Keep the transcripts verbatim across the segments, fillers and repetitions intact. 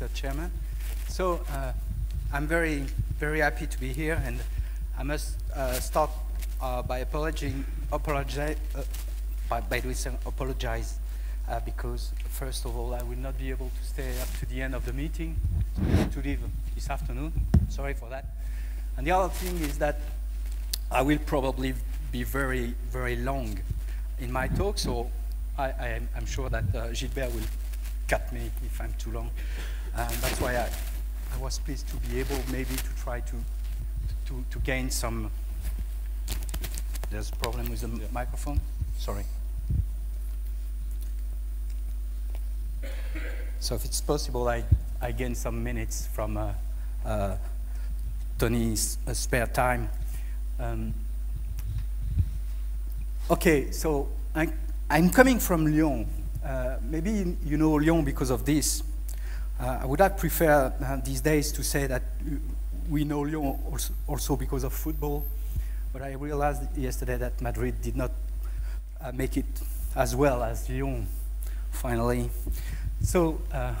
Mister Chairman. So uh, I'm very, very happy to be here, and I must uh, start uh, by apologizing, apologize, uh, by, by doing some apologize, uh, because first of all, I will not be able to stay up to the end of the meeting, to leave this afternoon. Sorry for that. And the other thing is that I will probably be very, very long in my talk, so I, I, I'm sure that uh, Gilbert will cut me if I'm too long. Um, that's why I, I was pleased to be able maybe to try to, to, to gain some, there's a problem with the yeah. microphone, sorry. So if it's possible, I, I gain some minutes from uh, uh, Tony's uh, spare time. Um, okay, so I, I'm coming from Lyon. Uh, maybe you know Lyon because of this. Uh, I would have preferred uh, these days to say that we know Lyon also, also because of football, but I realized yesterday that Madrid did not uh, make it as well as Lyon, finally. So uh,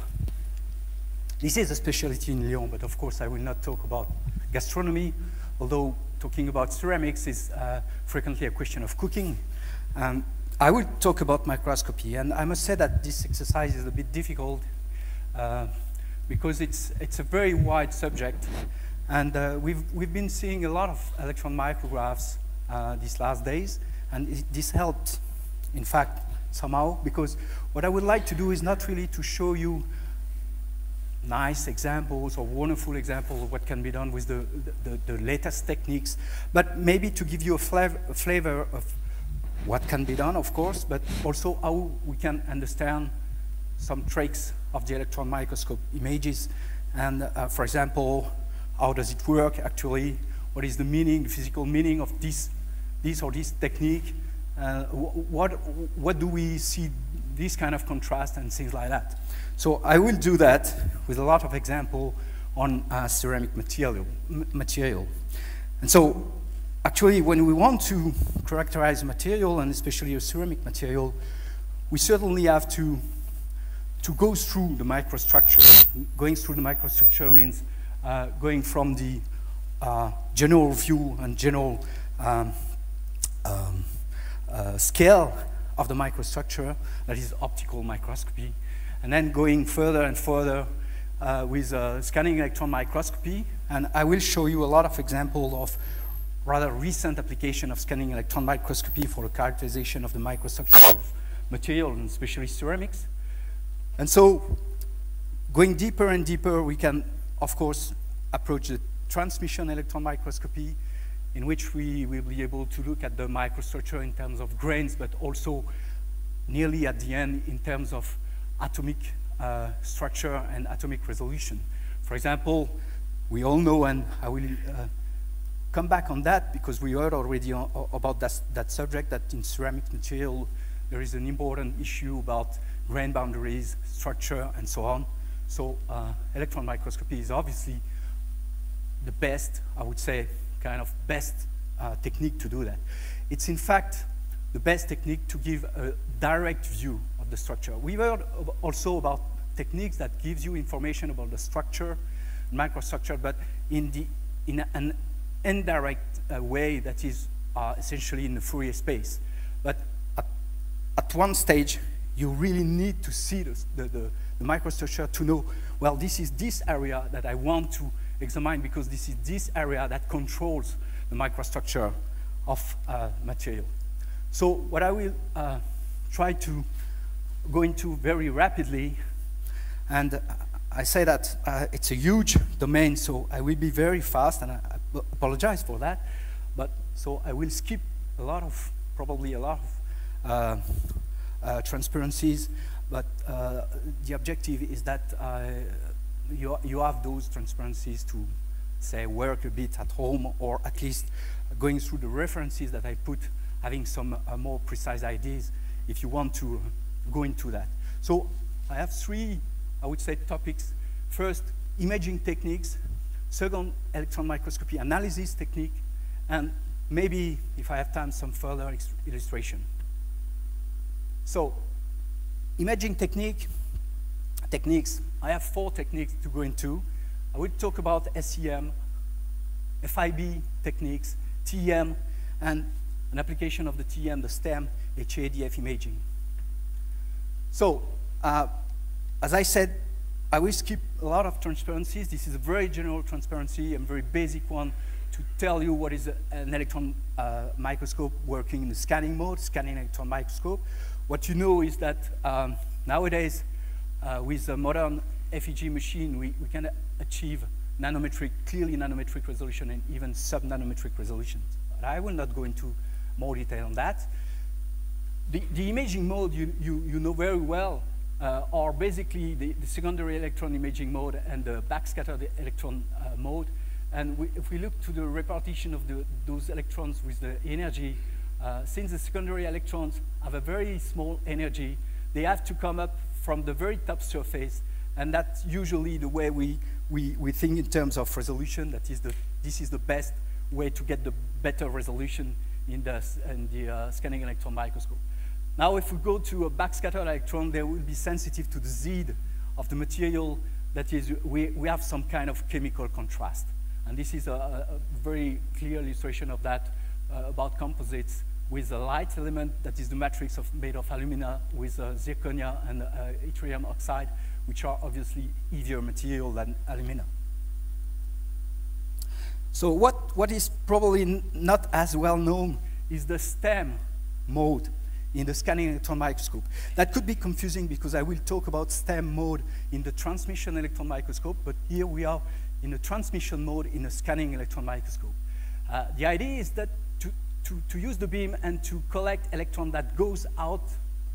this is a specialty in Lyon, but of course I will not talk about gastronomy, although talking about ceramics is uh, frequently a question of cooking. Um, I will talk about microscopy, and I must say that this exercise is a bit difficult uh, because it's, it's a very wide subject, and uh, we've, we've been seeing a lot of electron micrographs uh, these last days, and it, this helped, in fact, somehow, because what I would like to do is not really to show you nice examples or wonderful examples of what can be done with the, the, the latest techniques, but maybe to give you a flavor, a flavor of what can be done, of course, but also how we can understand some tricks of the electron microscope images. And uh, for example, how does it work actually? What is the meaning, the physical meaning of this, this or this technique? Uh, what, what do we see, this kind of contrast and things like that? So I will do that with a lot of example on uh, ceramic material, m material. And so actually when we want to characterize material, and especially a ceramic material, we certainly have to, to go through the microstructure. Going through the microstructure means uh, going from the uh, general view and general um, um, Uh, scale of the microstructure, that is optical microscopy, and then going further and further uh, with uh, scanning electron microscopy. And I will show you a lot of examples of rather recent application of scanning electron microscopy for the characterization of the microstructure of material, and especially ceramics. And so going deeper and deeper, we can, of course, approach the transmission electron microscopy, in which we will be able to look at the microstructure in terms of grains, but also nearly at the end in terms of atomic uh, structure and atomic resolution. For example, we all know, and I will uh, come back on that because we heard already on, about that, that subject, that in ceramic material there is an important issue about grain boundaries, structure, and so on. So uh, electron microscopy is obviously the best, I would say, kind of best uh, technique to do that. It's in fact the best technique to give a direct view of the structure. We heard also about techniques that gives you information about the structure, microstructure, but in, the, in an indirect uh, way that is uh, essentially in the Fourier space. But at, at one stage, you really need to see the, the, the, the microstructure to know, well, this is this area that I want to examine because this is this area that controls the microstructure of uh, material. So what I will uh, try to go into very rapidly, and I say that uh, it's a huge domain, so I will be very fast, and I apologize for that, but so I will skip a lot of, probably a lot of uh, uh, transparencies, but uh, the objective is that uh, You, you have those transparencies to, say, work a bit at home, or at least going through the references that I put, having some uh, more precise ideas if you want to go into that. So I have three, I would say, topics. First, imaging techniques. Second, electron microscopy analysis technique. And maybe, if I have time, some further illustration. So imaging technique, techniques. I have four techniques to go into. I will talk about S E M, F I B techniques, T E M, and an application of the T E M, the STEM, H A D F imaging. So, uh, as I said, I will skip a lot of transparencies. This is a very general transparency and very basic one to tell you what is a, an electron uh, microscope working in the scanning mode, scanning electron microscope. What you know is that um, nowadays, uh, with a modern F E G machine, we, we can achieve nanometric, clearly nanometric resolution and even sub-nanometric resolution. But I will not go into more detail on that. The, the imaging mode you, you, you know very well uh, are basically the, the secondary electron imaging mode and the backscattered electron uh, mode. And we, if we look to the repartition of the, those electrons with the energy, uh, since the secondary electrons have a very small energy, they have to come up from the very top surface, and that's usually the way we, we, we think in terms of resolution. That is the, this is the best way to get the better resolution in the, in the uh, scanning electron microscope. Now, if we go to a backscattered electron, they will be sensitive to the Z of the material. That is, we, we have some kind of chemical contrast. And this is a, a very clear illustration of that uh, about composites with a light element that is the matrix of, made of alumina with uh, zirconia and uh, yttrium oxide, which are obviously heavier material than alumina. So what, what is probably not as well known is the STEM mode in the scanning electron microscope. That could be confusing because I will talk about STEM mode in the transmission electron microscope, but here we are in the transmission mode in a scanning electron microscope. Uh, the idea is that to, to, to use the beam and to collect electron that goes out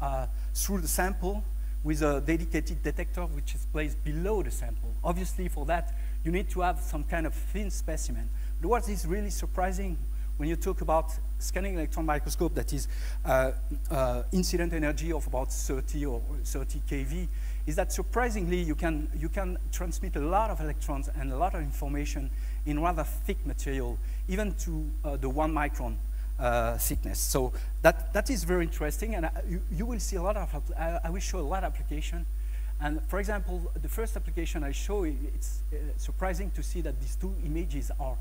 uh, through the sample with a dedicated detector which is placed below the sample. Obviously for that, you need to have some kind of thin specimen. But what is really surprising when you talk about scanning electron microscope that is uh, uh, incident energy of about thirty or thirty K V, is that surprisingly you can, you can transmit a lot of electrons and a lot of information in rather thick material, even to uh, the one micron uh, thickness. So that, that is very interesting, and I, you, you will see a lot of, I, I will show a lot of application. And for example, the first application I show, it's uh, surprising to see that these two images are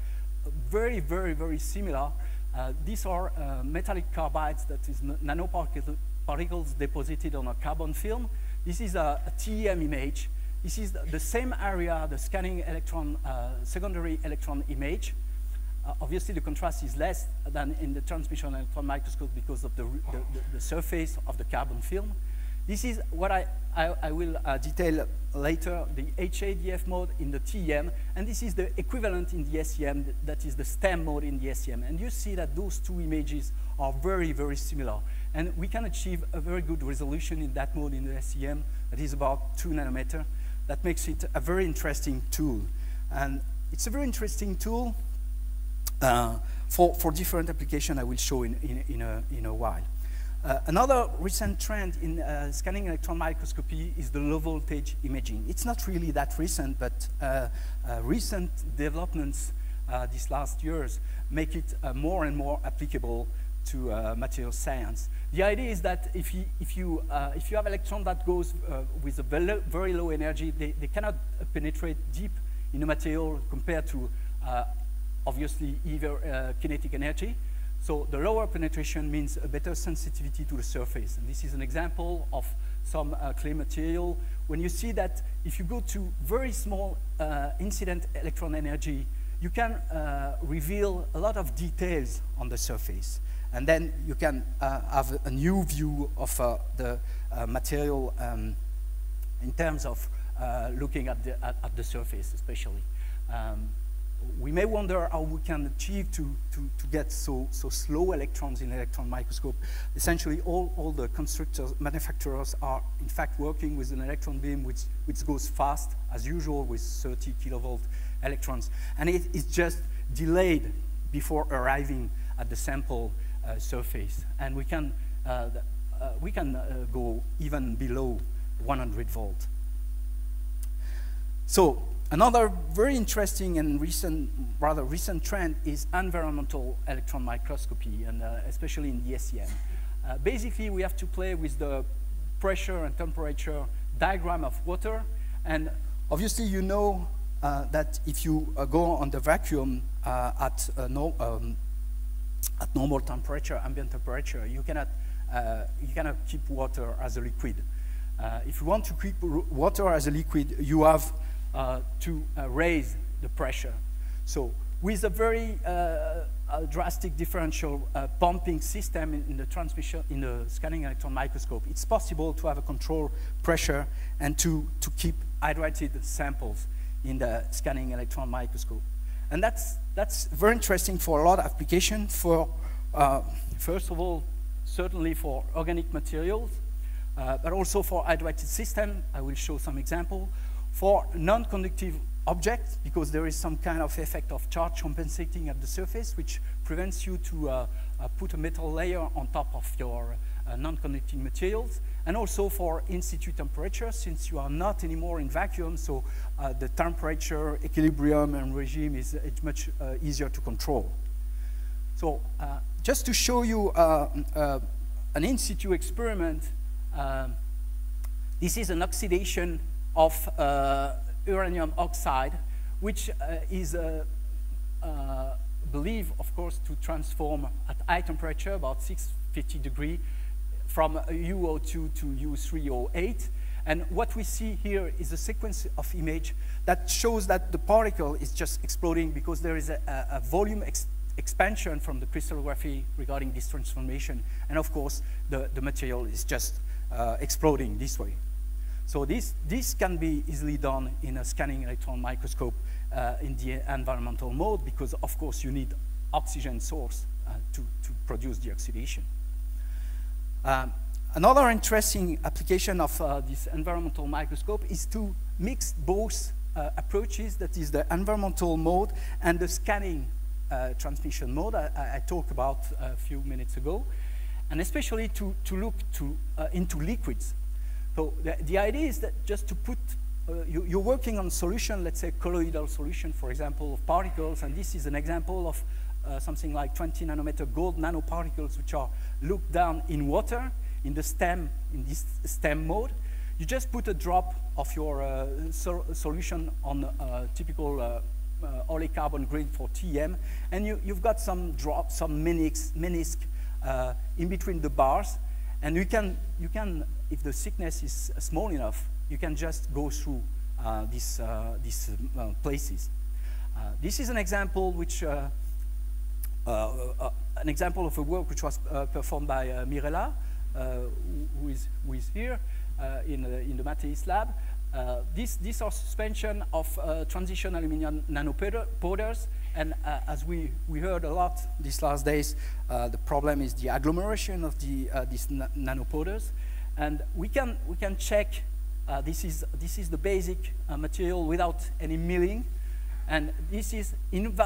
very, very, very similar. Uh, these are uh, metallic carbides, that is nanoparticles deposited on a carbon film. This is a, a T E M image. This is the, the same area, the scanning electron, uh, secondary electron image. Uh, obviously, the contrast is less than in the transmission electron microscope because of the, the, the surface of the carbon film. This is what I, I, I will uh, detail later, the H A D F mode in the T E M, and this is the equivalent in the S E M, that is the STEM mode in the S E M. And you see that those two images are very, very similar. And we can achieve a very good resolution in that mode in the S E M that is about two nanometer. That makes it a very interesting tool. And it's a very interesting tool uh, for, for different applications I will show in, in, in, a, in a while. Uh, another recent trend in uh, scanning electron microscopy is the low-voltage imaging. It's not really that recent, but uh, uh, recent developments uh, these last years make it uh, more and more applicable to uh, material science. The idea is that if you, if you, uh, if you have electron that goes uh, with a very low energy, they, they cannot penetrate deep in a material compared to, uh, obviously, either uh, kinetic energy. So the lower penetration means a better sensitivity to the surface. And this is an example of some uh, clay material. When you see that if you go to very small uh, incident electron energy, you can uh, reveal a lot of details on the surface. And then you can uh, have a new view of uh, the uh, material um, in terms of uh, looking at the, at, at the surface, especially. Um, We may wonder how we can achieve to, to, to get so, so slow electrons in electron microscope. Essentially, all, all the constructors, manufacturers are, in fact, working with an electron beam which, which goes fast, as usual, with thirty kilovolt electrons. And it is just delayed before arriving at the sample uh, surface. And we can, uh, uh, we can uh, go even below one hundred volt. So, another very interesting and recent, rather recent trend is environmental electron microscopy, and uh, especially in the S E M. Uh, basically, we have to play with the pressure and temperature diagram of water. And obviously, you know uh, that if you uh, go on the vacuum uh, at, uh, no, um, at normal temperature, ambient temperature, you cannot, uh, you cannot keep water as a liquid. Uh, if you want to keep water as a liquid, you have uh, to uh, raise the pressure. So with a very uh, a drastic differential uh, pumping system in, in the transmission, in the scanning electron microscope, it's possible to have a control pressure and to, to keep hydrated samples in the scanning electron microscope. And that's, that's very interesting for a lot of applications, for, uh, first of all, certainly for organic materials, uh, but also for hydrated systems. I will show some examples. For non-conductive objects, because there is some kind of effect of charge compensating at the surface, which prevents you to uh, uh, put a metal layer on top of your uh, non-conducting materials, and also for in-situ temperature, since you are not anymore in vacuum, so uh, the temperature, equilibrium, and regime is uh, much uh, easier to control. So uh, just to show you uh, uh, an in-situ experiment, uh, this is an oxidation of uh, uranium oxide, which uh, is uh, uh, believed, of course, to transform at high temperature, about six hundred fifty degrees, from U O two to U three O eight. And what we see here is a sequence of image that shows that the particle is just exploding because there is a, a volume ex expansion from the crystallography regarding this transformation. And of course, the, the material is just uh, exploding this way. So this, this can be easily done in a scanning electron microscope uh, in the environmental mode, because of course you need oxygen source uh, to, to produce the oxidation. Um, another interesting application of uh, this environmental microscope is to mix both uh, approaches, that is the environmental mode and the scanning uh, transmission mode I, I talked about a few minutes ago, and especially to, to look to, uh, into liquids. So the, the idea is that just to put, uh, you, you're working on solution, let's say colloidal solution, for example, of particles, and this is an example of uh, something like twenty nanometer gold nanoparticles, which are looked down in water, in the STEM, in this STEM mode. You just put a drop of your uh, so solution on a typical uh, uh, oleocarbon grid for T E M, and you, you've got some drop, some menisc, menisc uh, in between the bars, and you can, you can, if the thickness is small enough, you can just go through uh, these uh, these uh, places. Uh, this is an example which uh, uh, uh, an example of a work which was uh, performed by uh, Mirella, uh, who is who is here uh, in uh, in the Mathéis lab. Uh, these these are suspension of uh, transition aluminium nanopowders. And uh, as we, we heard a lot these last days, uh, the problem is the agglomeration of the, uh, these na nanopowders. And we can, we can check, uh, this, is, this is the basic uh, material without any milling. And this is in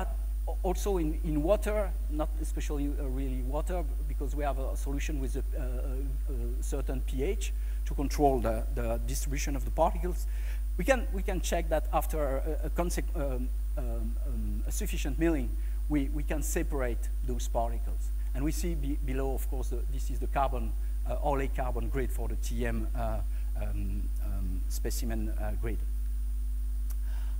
also in, in water, not especially uh, really water, because we have a solution with a, uh, a certain pH to control the, the distribution of the particles. We can, we can check that after a, a consequence, um, Um, um, a sufficient milling, we, we can separate those particles. And we see be, below, of course, the, this is the carbon, uh, ole carbon grid for the T M uh, um, um, specimen uh, grid.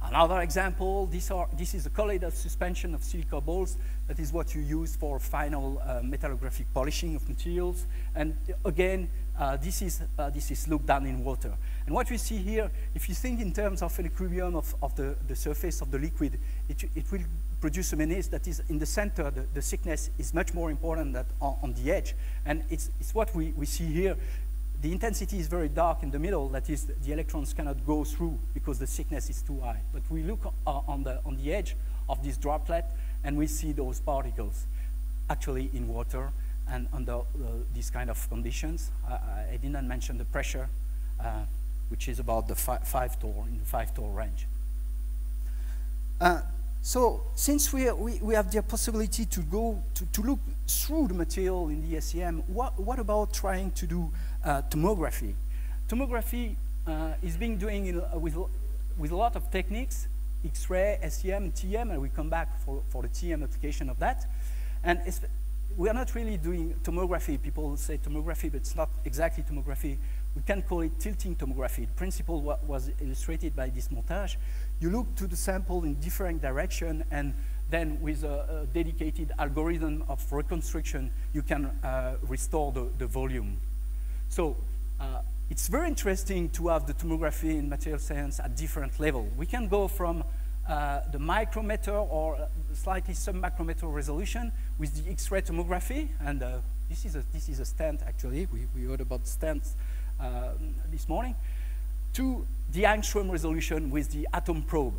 Another example, these are, this is a colloidal suspension of silica balls. That is what you use for final uh, metallographic polishing of materials. And again, uh, this, is, uh, this is looked down in water. And what we see here, if you think in terms of equilibrium of, of the, the surface of the liquid, it, it will produce a meniscus that is in the center. The, the thickness is much more important than on, on the edge. And it's, it's what we, we see here. The intensity is very dark in the middle, that is, the electrons cannot go through because the thickness is too high. But we look uh, on, the, on the edge of this droplet, and we see those particles actually in water and under uh, these kind of conditions. Uh, I did not mention the pressure, uh, which is about the fi five torr, in the five torr range. Uh, So, since we, are, we, we have the possibility to go to, to look through the material in the S E M, what, what about trying to do uh, tomography? Tomography uh, is being doing in, uh, with, with a lot of techniques, X-ray, S E M, T M, and we come back for, for the T M application of that. And it's, we are not really doing tomography. People say tomography, but it's not exactly tomography. We can call it tilting tomography. The principle what was illustrated by this montage. You look to the sample in different direction, and then with a, a dedicated algorithm of reconstruction, you can uh, restore the, the volume. So uh, it's very interesting to have the tomography in material science at different levels. We can go from uh, the micrometer or slightly sub-micrometer resolution with the X-ray tomography, and uh, this is a, this is a stent, actually. We, we heard about stents uh, this morning, to the angstrom resolution with the atom probe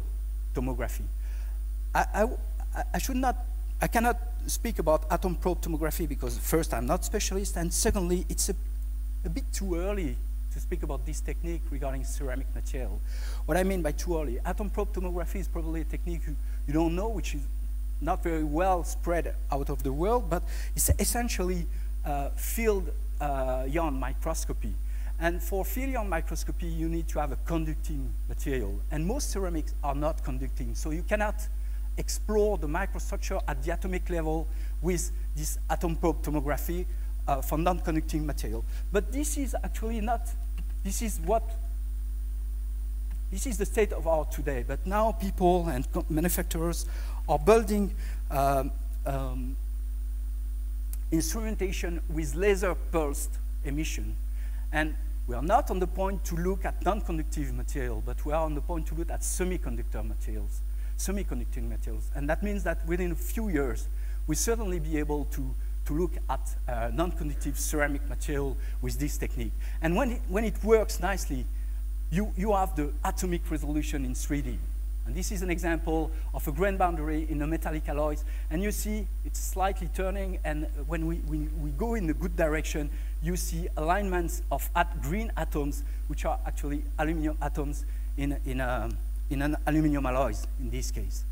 tomography. I, I, I should not, I cannot speak about atom probe tomography because first, I'm not a specialist, and secondly, it's a, a bit too early to speak about this technique regarding ceramic material. What I mean by too early, atom probe tomography is probably a technique you, you don't know, which is not very well spread out of the world, but it's essentially uh, field uh, ion microscopy. And for field ion microscopy, you need to have a conducting material, and most ceramics are not conducting, so you cannot explore the microstructure at the atomic level with this atom probe tomography uh, for non-conducting material. But this is actually not, this is what, this is the state of art today. But now people and manufacturers are building um, um, instrumentation with laser pulsed emission. And we are not on the point to look at non-conductive material, but we are on the point to look at semiconductor materials. semiconducting materials. And that means that within a few years, we'll certainly be able to, to look at uh, non-conductive ceramic material with this technique. And when it, when it works nicely, you, you have the atomic resolution in three D. And this is an example of a grain boundary in a metallic alloys. And you see it's slightly turning, and when we, we, we go in the good direction, you see alignments of at green atoms, which are actually aluminum atoms in, in a in an aluminum alloys, in this case.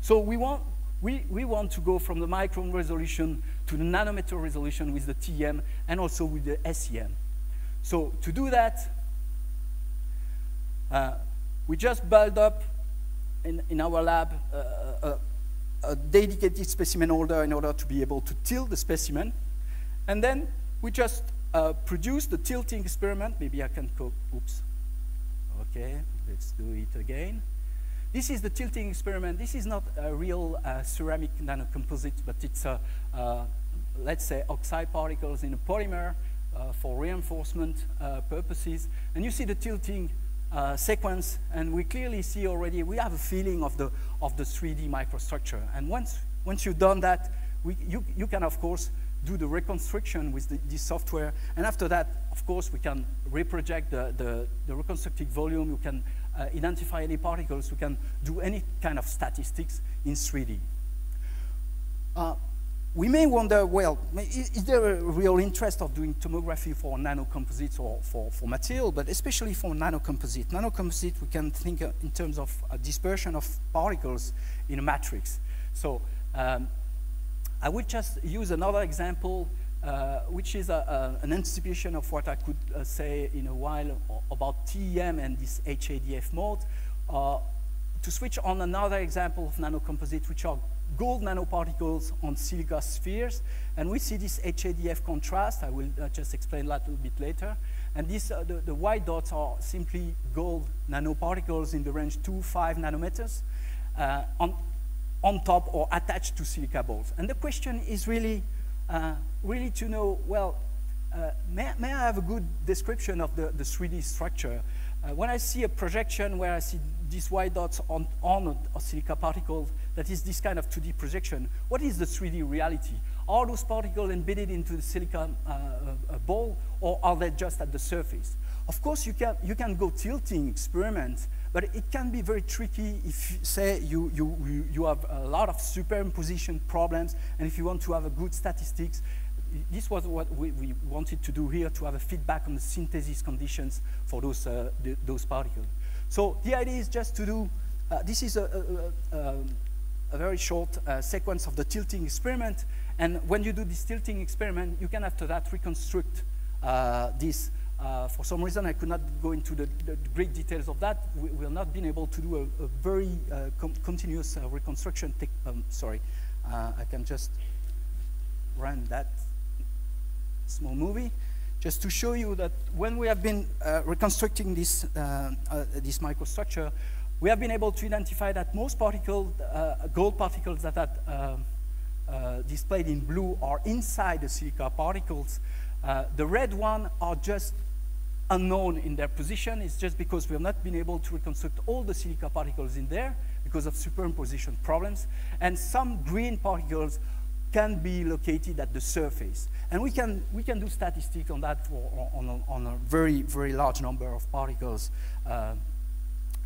So we want, we, we want to go from the micron resolution to the nanometer resolution with the T E M and also with the S E M. So to do that, uh, we just built up in, in our lab uh, a, a dedicated specimen holder in order to be able to tilt the specimen. And then we just uh, produce the tilting experiment. Maybe I can go, oops, okay. Let's do it again. This is the tilting experiment. This is not a real uh, ceramic nanocomposite, but it's, a, uh, let's say, oxide particles in a polymer uh, for reinforcement uh, purposes. And you see the tilting uh, sequence, and we clearly see already, we have a feeling of the, of the three D microstructure. And once, once you've done that, we, you, you can, of course, do the reconstruction with the, this software. And after that, of course, we can reproject the, the, the reconstructed volume. You can uh, identify any particles. You can do any kind of statistics in three D. Uh, we may wonder, well, is, is there a real interest of doing tomography for nanocomposites or for, for material, but especially for nanocomposite? Nanocomposite, we can think uh, in terms of uh, dispersion of particles in a matrix. So, um, I would just use another example, uh, which is a, a, an anticipation of what I could uh, say in a while about T E M and this H A D F mode, uh, to switch on another example of nanocomposite, which are gold nanoparticles on silica spheres. And we see this H A D F contrast. I will uh, just explain that a little bit later. And these, uh, the, the white dots are simply gold nanoparticles in the range two to five nanometers. Uh, on on top or attached to silica balls. And the question is really, uh, really to know, well, uh, may, may I have a good description of the, the three D structure? Uh, when I see a projection where I see these white dots on, on a silica particle, that is this kind of two D projection, what is the three D reality? Are those particles embedded into the silica uh, uh, ball, or are they just at the surface? Of course, you can, you can go tilting experiments, but it can be very tricky if, say, you, you, you have a lot of superimposition problems, and if you want to have a good statistics, this was what we, we wanted to do here, to have a feedback on the synthesis conditions for those, uh, the, those particles. So the idea is just to do, uh, this is a, a, a, a very short uh, sequence of the tilting experiment, and when you do this tilting experiment, you can after that reconstruct uh, this. Uh, for some reason, I could not go into the, the great details of that. We, we have not been able to do a, a very uh, com continuous uh, reconstruction. Um, sorry, uh, I can just run that small movie. just to show you that when we have been uh, reconstructing this, uh, uh, this microstructure, we have been able to identify that most particles, uh, gold particles that are uh, uh, displayed in blue are inside the silica particles. Uh, the red ones are just unknown in their position. It's just because we have not been able to reconstruct all the silica particles in there because of superimposition problems. And some green particles can be located at the surface. And we can, we can do statistics on that for, on, on, on a very, very large number of particles uh,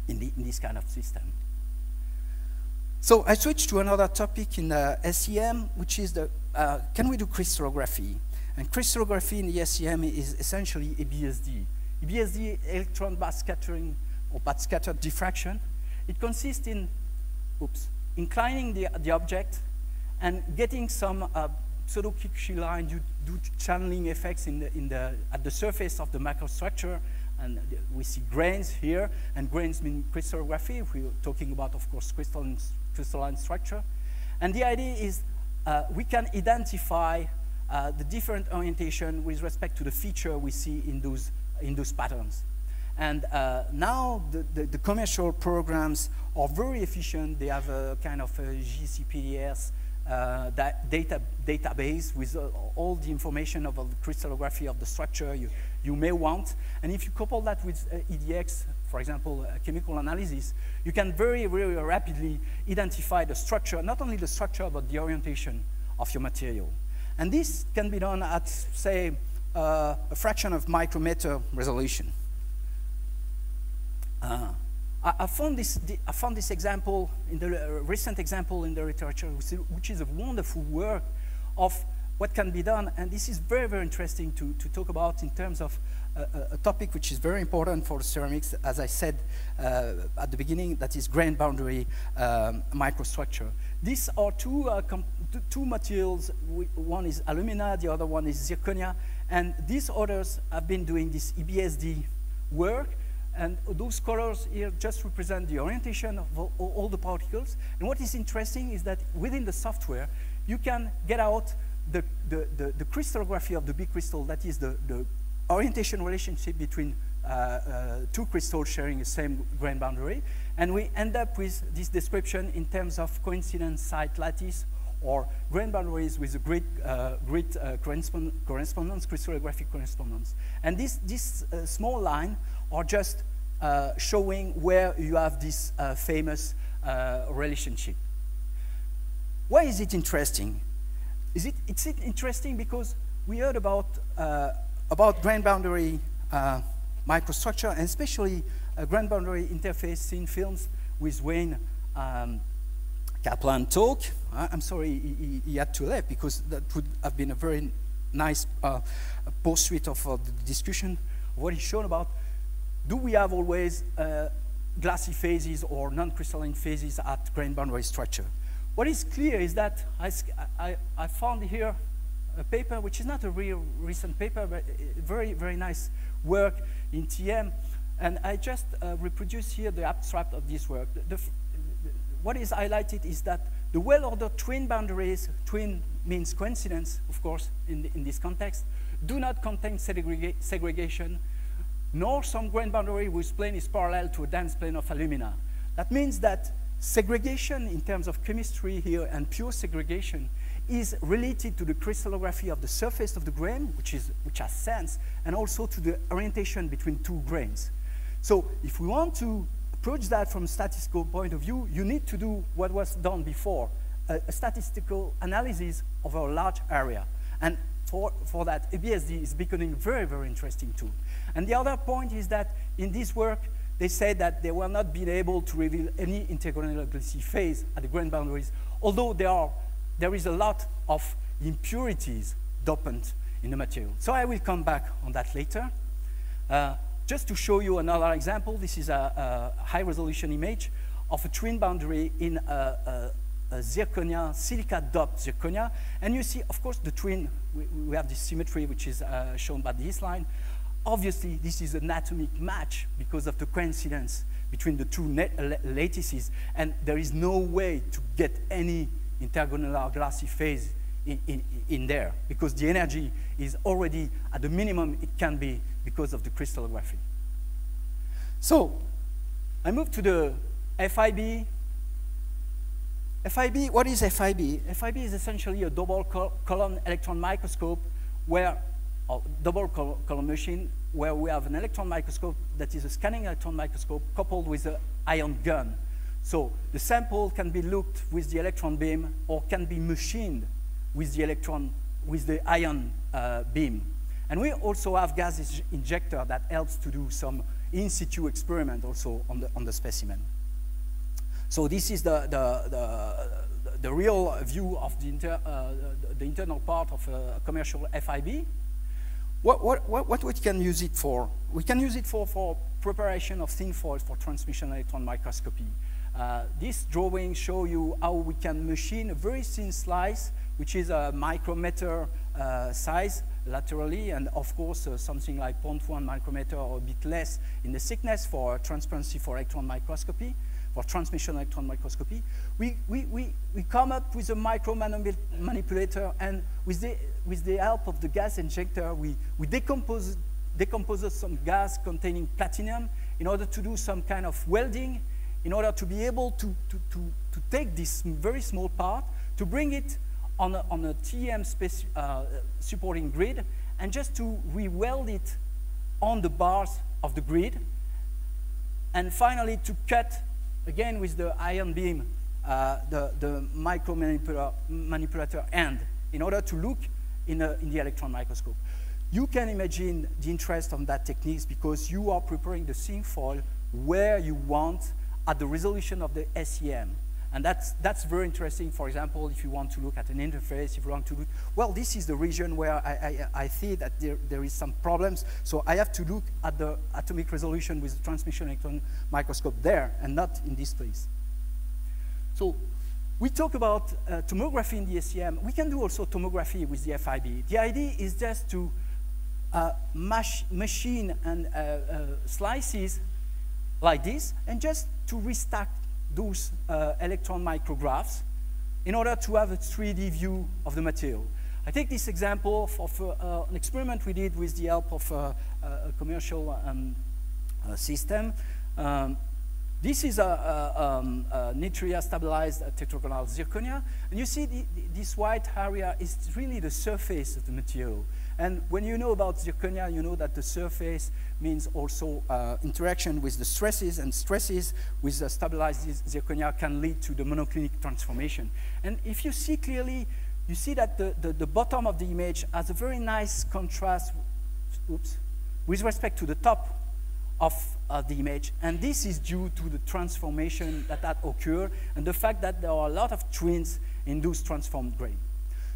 in, the, in this kind of system. So I switched to another topic in uh, S E M, which is the, uh, can we do crystallography? And crystallography in the S E M is essentially E B S D. E B S D, electron bath scattering or bath scatter diffraction. It consists in, oops, inclining the, the object and getting some uh, pseudo-Cauchy line due, due to channeling effects in the, in the, at the surface of the macrostructure. And we see grains here, and grains mean crystallography. If we're talking about, of course, crystalline, crystalline structure. And the idea is uh, we can identify Uh, the different orientation with respect to the feature we see in those, in those patterns. And uh, now the, the, the commercial programs are very efficient. They have a kind of a G C P D S uh, data, database with uh, all the information about the crystallography of the structure you, you may want. And if you couple that with uh, E D X, for example, uh, chemical analysis, you can very, very rapidly identify the structure, not only the structure, but the orientation of your material. And this can be done at, say, uh, a fraction of micrometer resolution. Uh, I, I, found this, I found this example, in the uh, recent example in the literature, which is a wonderful work of what can be done. And this is very, very interesting to, to talk about in terms of uh, a topic which is very important for ceramics, as I said uh, at the beginning, that is grain boundary um, microstructure. These are two, uh, two materials. One is alumina, the other one is zirconia. And these others have been doing this E B S D work. And those colors here just represent the orientation of all, all the particles. And what is interesting is that within the software, you can get out the, the, the, the crystallography of the big crystal, that is the, the orientation relationship between uh, uh, two crystals sharing the same grain boundary. And we end up with this description in terms of coincident site lattice or grain boundaries with a grid, uh, grid uh, correspond correspondence, crystallographic correspondence. And this, this uh, small line are just uh, showing where you have this uh, famous uh, relationship. Why is it interesting? Is it, it's interesting because we heard about, uh, about grain boundary uh, microstructure, and especially a grain boundary interface in films with Wayne um, Kaplan talk. I, I'm sorry he, he had to leave because that would have been a very nice uh, pursuit of uh, the discussion. What he showed about, do we have always uh, glassy phases or non-crystalline phases at grain boundary structure? What is clear is that I, I, I found here a paper which is not a real recent paper, but very, very nice work in T M. And I just uh, reproduce here the abstract of this work. The, the, what is highlighted is that the well-ordered twin boundaries, twin means coincidence, of course, in, the, in this context, do not contain segrega segregation, nor some grain boundary whose plane is parallel to a dense plane of alumina. That means that segregation in terms of chemistry here and pure segregation is related to the crystallography of the surface of the grain, which, is, which has sense, and also to the orientation between two grains. So if we want to approach that from a statistical point of view, you need to do what was done before, a, a statistical analysis of a large area. And for, for that, E B S D is becoming very, very interesting too. And the other point is that in this work, they said that they were not being able to reveal any intergranular glassy phase at the grain boundaries, although there, are, there is a lot of impurities, dopant in the material. So I will come back on that later. Uh, Just to show you another example, this is a, a high-resolution image of a twin boundary in a, a, a zirconia, silica-doped zirconia. And you see, of course, the twin, we, we have this symmetry, which is uh, shown by this line. Obviously, this is an atomic match because of the coincidence between the two lattices. And there is no way to get any intergranular glassy phase in, in, in there, because the energy is already at the minimum it can be because of the crystallography. So I move to the F I B. F I B, what is F I B? F I B is essentially a double col column electron microscope where, or double col column machine, where we have an electron microscope that is a scanning electron microscope coupled with an ion gun. So the sample can be looked with the electron beam or can be machined with the electron, with the ion uh, beam. And we also have gas injector that helps to do some in situ experiment also on the, on the specimen. So this is the, the, the, the real view of the, inter, uh, the, the internal part of a commercial F I B. What, what, what, what we can use it for? We can use it for, for preparation of thin foils for transmission electron microscopy. Uh, this drawing shows you how we can machine a very thin slice, which is a micrometer uh, size laterally, and of course uh, something like zero point one micrometer or a bit less in the thickness for transparency for electron microscopy, for transmission electron microscopy. We, we, we, we come up with a micro manipulator, and with the, with the help of the gas injector, we, we decompose, decompose some gas containing platinum in order to do some kind of welding, in order to be able to, to, to, to take this very small part, to bring it on a, on a T E M space, uh, supporting grid, and just to re-weld it on the bars of the grid, and finally to cut, again with the ion beam, uh, the, the micro manipulator, manipulator end, in order to look in, a, in the electron microscope. You can imagine the interest on that techniques, because you are preparing the thin foil where you want at the resolution of the S E M. And that's, that's very interesting, for example, if you want to look at an interface, if you want to look, well, this is the region where I, I, I see that there, there is some problems, so I have to look at the atomic resolution with the transmission electron microscope there and not in this place. So we talk about uh, tomography in the S E M. We can do also tomography with the F I B. The idea is just to uh, mash, machine and uh, uh, slices like this, and just to restack those uh, electron micrographs in order to have a three D view of the material. I take this example of uh, uh, an experiment we did with the help of uh, a commercial um, uh, system. Um, this is a, a, um, a yttria stabilized tetragonal zirconia, and you see the, the, this white area is really the surface of the material. And when you know about zirconia, you know that the surface means also uh, interaction with the stresses, and stresses with the stabilized zirconia can lead to the monoclinic transformation. And if you see clearly, you see that the, the, the bottom of the image has a very nice contrast, oops, with respect to the top of uh, the image. And this is due to the transformation that that occur, and the fact that there are a lot of twins in those transformed grain.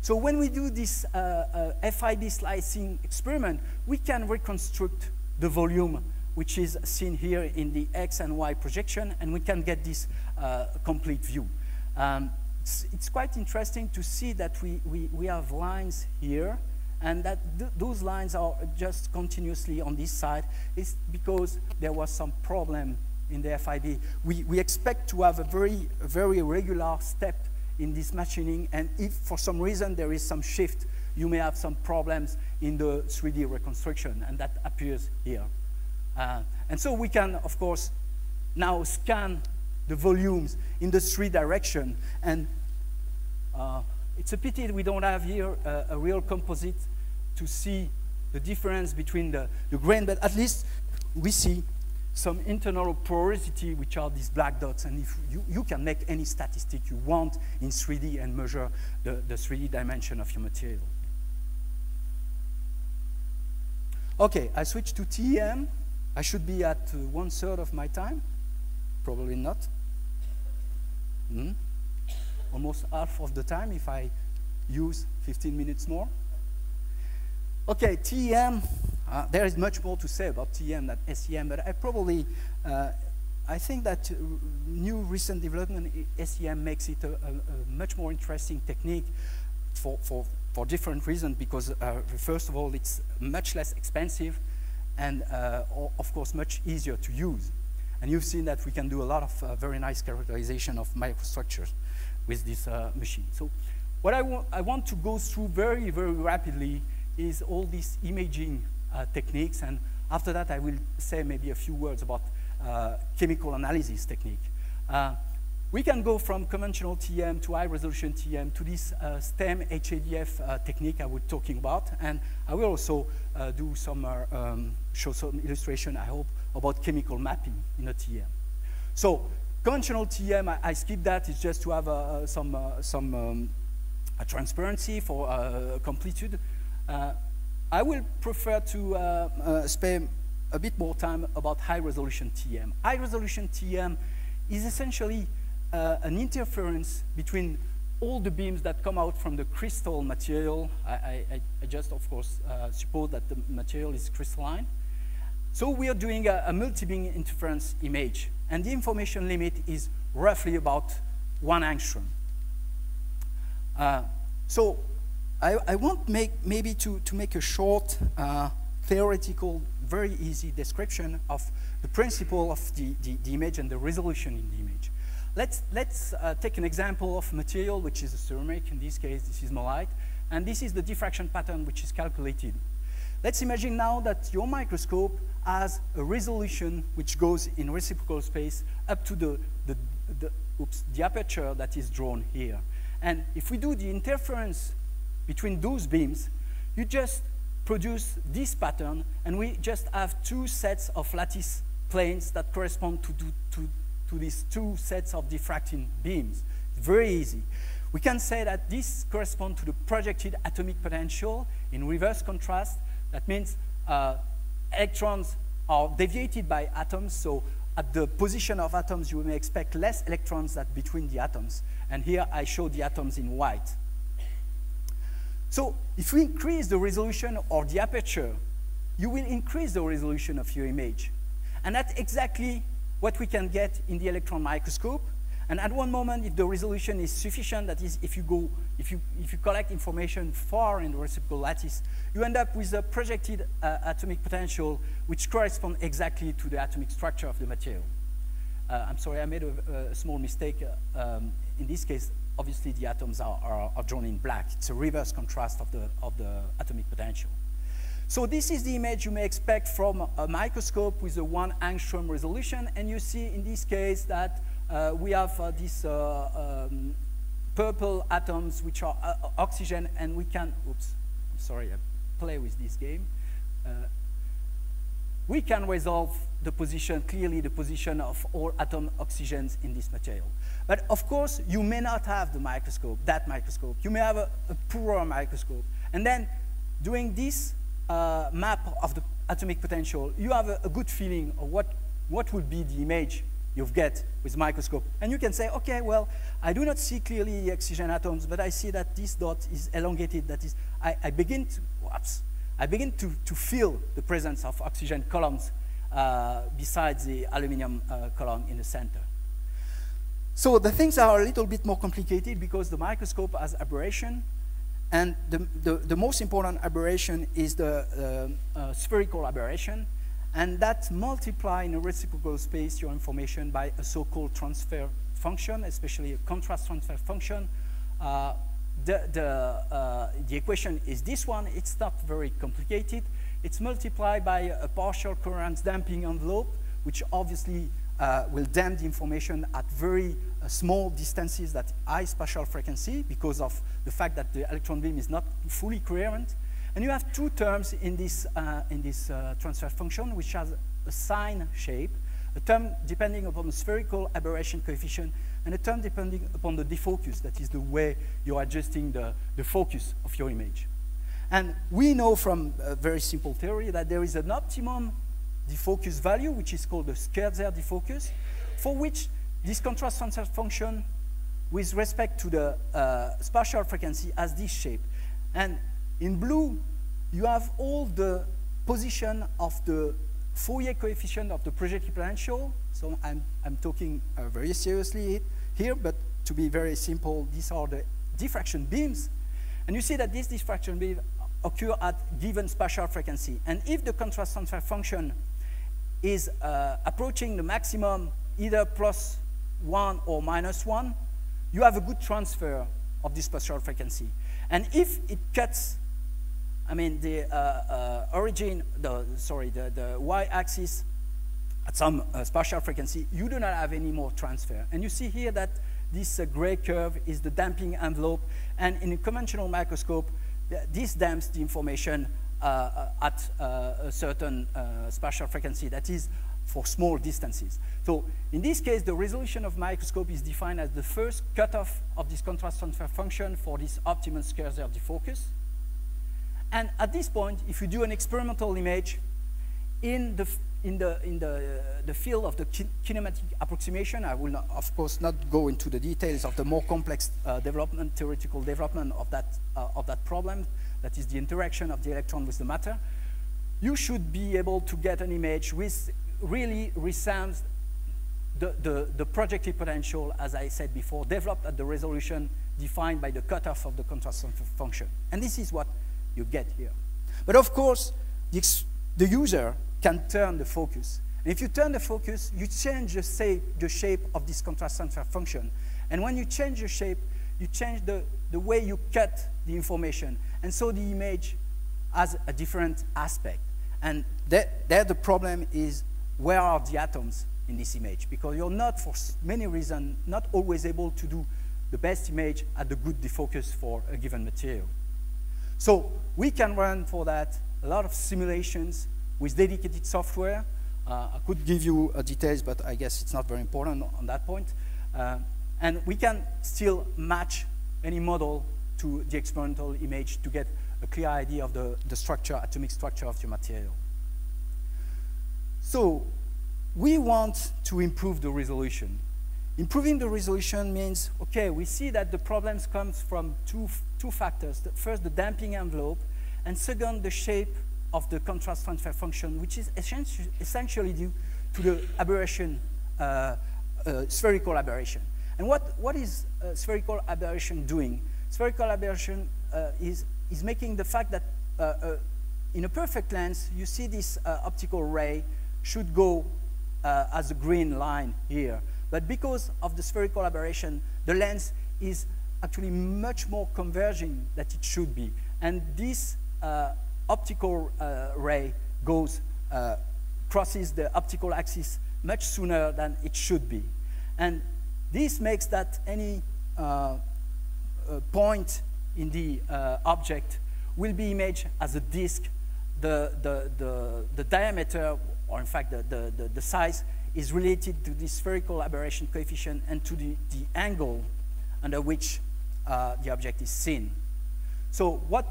So when we do this uh, uh, F I B slicing experiment, we can reconstruct the volume which is seen here in the X and Y projection, and we can get this uh, complete view. Um, it's, it's quite interesting to see that we, we, we have lines here, and that th those lines are just continuously on this side. It's because there was some problem in the F I B. We, we expect to have a very, very regular step in this machining, and if for some reason there is some shift, you may have some problems in the three D reconstruction, and that appears here. Uh, and so we can, of course, now scan the volumes in the three direction, and uh, it's a pity that we don't have here a, a real composite to see the difference between the, the grain, but at least we see some internal porosity, which are these black dots, and if you, you can make any statistic you want in three D and measure the, the three D dimension of your material. Okay, I switch to T E M. I should be at uh, one third of my time. Probably not. Mm. Almost half of the time if I use fifteen minutes more. Okay, T E M. Uh, there is much more to say about T E M than S E M, but I probably, uh, I think that new recent development in S E M makes it a, a, a much more interesting technique for, for, for different reasons, because uh, first of all, it's much less expensive and uh, of course much easier to use. And you've seen that we can do a lot of uh, very nice characterization of microstructures with this uh, machine. So What I, wa I want to go through very, very rapidly is all these imaging uh, techniques, and after that I will say maybe a few words about uh, chemical analysis technique. Uh, we can go from conventional T M to high-resolution T M to this uh, STEM H A D F uh, technique I was talking about, and I will also uh, do some, uh, um, show some illustration, I hope, about chemical mapping in a T M. So, conventional T M, I, I skip that, it's just to have uh, some, uh, some um, a transparency for uh, completude. Uh, I will prefer to uh, uh, spend a bit more time about high-resolution T M. High-resolution T M is essentially uh, an interference between all the beams that come out from the crystal material. I, I, I just, of course, uh, suppose that the material is crystalline. So we are doing a, a multi-beam interference image, and the information limit is roughly about one angstrom. Uh, so I, I want make, maybe to, to make a short uh, theoretical, very easy description of the principle of the, the, the image and the resolution in the image. Let's, let's uh, take an example of material, which is a ceramic. In this case, this is malite. And this is the diffraction pattern which is calculated. Let's imagine now that your microscope has a resolution which goes in reciprocal space up to the, the, the, oops, the aperture that is drawn here. And if we do the interference between those beams, you just produce this pattern, and we just have two sets of lattice planes that correspond to, to, to, to these two sets of diffracting beams. Very easy. We can say that this corresponds to the projected atomic potential in reverse contrast. That means uh, electrons are deviated by atoms, so at the position of atoms, you may expect less electrons than between the atoms. And here I show the atoms in white. So if we increase the resolution or the aperture, you will increase the resolution of your image. And that's exactly what we can get in the electron microscope. And at one moment, if the resolution is sufficient, that is, if you, go, if you, if you collect information far in the reciprocal lattice, you end up with a projected uh, atomic potential which corresponds exactly to the atomic structure of the material. Uh, I'm sorry, I made a, a small mistake. Uh, um, in this case, obviously, the atoms are, are, are drawn in black. It's a reverse contrast of the, of the atomic potential. So this is the image you may expect from a microscope with a one angstrom resolution. And you see in this case that uh, we have uh, these uh, um, purple atoms, which are uh, oxygen. And we can, oops, I'm sorry, I play with this game. Uh, we can resolve the position, clearly the position of all atom oxygens in this material. But of course, you may not have the microscope, that microscope. You may have a, a poorer microscope. And then doing this uh, map of the atomic potential, you have a, a good feeling of what, what would be the image you get with microscope. And you can say, okay, well, I do not see clearly the oxygen atoms, but I see that this dot is elongated. That is, I, I begin to, whoops, I begin to, to feel the presence of oxygen columns uh, besides the aluminum uh, column in the center. So the things are a little bit more complicated because the microscope has aberration, and the, the, the most important aberration is the uh, uh, spherical aberration, and that multiply in a reciprocal space your information by a so-called transfer function, especially a contrast transfer function. Uh, The, the, uh, the equation is this one. It's not very complicated. It's multiplied by a partial currents damping envelope, which obviously uh, will damp the information at very uh, small distances, that high spatial frequency, because of the fact that the electron beam is not fully coherent. And you have two terms in this, uh, in this uh, transfer function, which has a sine shape, a term depending upon the spherical aberration coefficient, and a term depending upon the defocus, that is the way you're adjusting the, the focus of your image. And we know from a very simple theory that there is an optimum defocus value, which is called the Scherzer defocus, for which this contrast transfer function with respect to the uh, spatial frequency has this shape. And in blue, you have all the position of the Fourier coefficient of the projective potential. So I'm, I'm talking uh, very seriously here, but to be very simple, these are the diffraction beams. And you see that these diffraction beams occur at given spatial frequency. And if the contrast transfer function is uh, approaching the maximum, either plus one or minus one, you have a good transfer of the spatial frequency. And if it cuts, I mean, the uh, uh, origin, the, sorry, the, the y-axis at some uh, spatial frequency, you do not have any more transfer. And you see here that this uh, gray curve is the damping envelope. And in a conventional microscope, th this damps the information uh, at uh, a certain uh, spatial frequency, that is, for small distances. So in this case, the resolution of microscope is defined as the first cutoff of this contrast transfer function for this optimum Scherzer defocus. And at this point, if you do an experimental image in the in the in the uh, the field of the kin kinematic approximation, I will not, of course not go into the details of the more complex uh, development theoretical development of that uh, of that problem, that is the interaction of the electron with the matter. You should be able to get an image with really resembles the, the, the projective potential, as I said before, developed at the resolution defined by the cutoff of the contrast function. And this is what you get here. But of course, the, the user can turn the focus. And if you turn the focus, you change the, say, the shape of this contrast transfer function. And when you change the shape, you change the, the way you cut the information. And so the image has a different aspect. And there, there the problem is, where are the atoms in this image? Because you're not, for many reasons, not always able to do the best image at the good defocus for a given material. So we can run for that a lot of simulations with dedicated software. Uh, I could give you uh, details, but I guess it's not very important on that point. Uh, and we can still match any model to the experimental image to get a clear idea of the, the structure, atomic structure of your material. So we want to improve the resolution. Improving the resolution means, okay, we see that the problems comes from two, two factors. The first, the damping envelope, and second, the shape of the contrast transfer function, which is essentially due to the aberration, uh, uh, spherical aberration. And what, what is uh, spherical aberration doing? Spherical aberration uh, is, is making the fact that uh, uh, in a perfect lens, you see this uh, optical ray should go uh, as a green line here. But because of the spherical aberration, the lens is actually much more converging than it should be. And this uh, optical uh, ray goes, uh, crosses the optical axis much sooner than it should be. And this makes that any uh, uh, point in the uh, object will be imaged as a disk. The, the, the, the diameter, or in fact the, the, the size, is related to the spherical aberration coefficient and to the, the angle under which uh, the object is seen. So what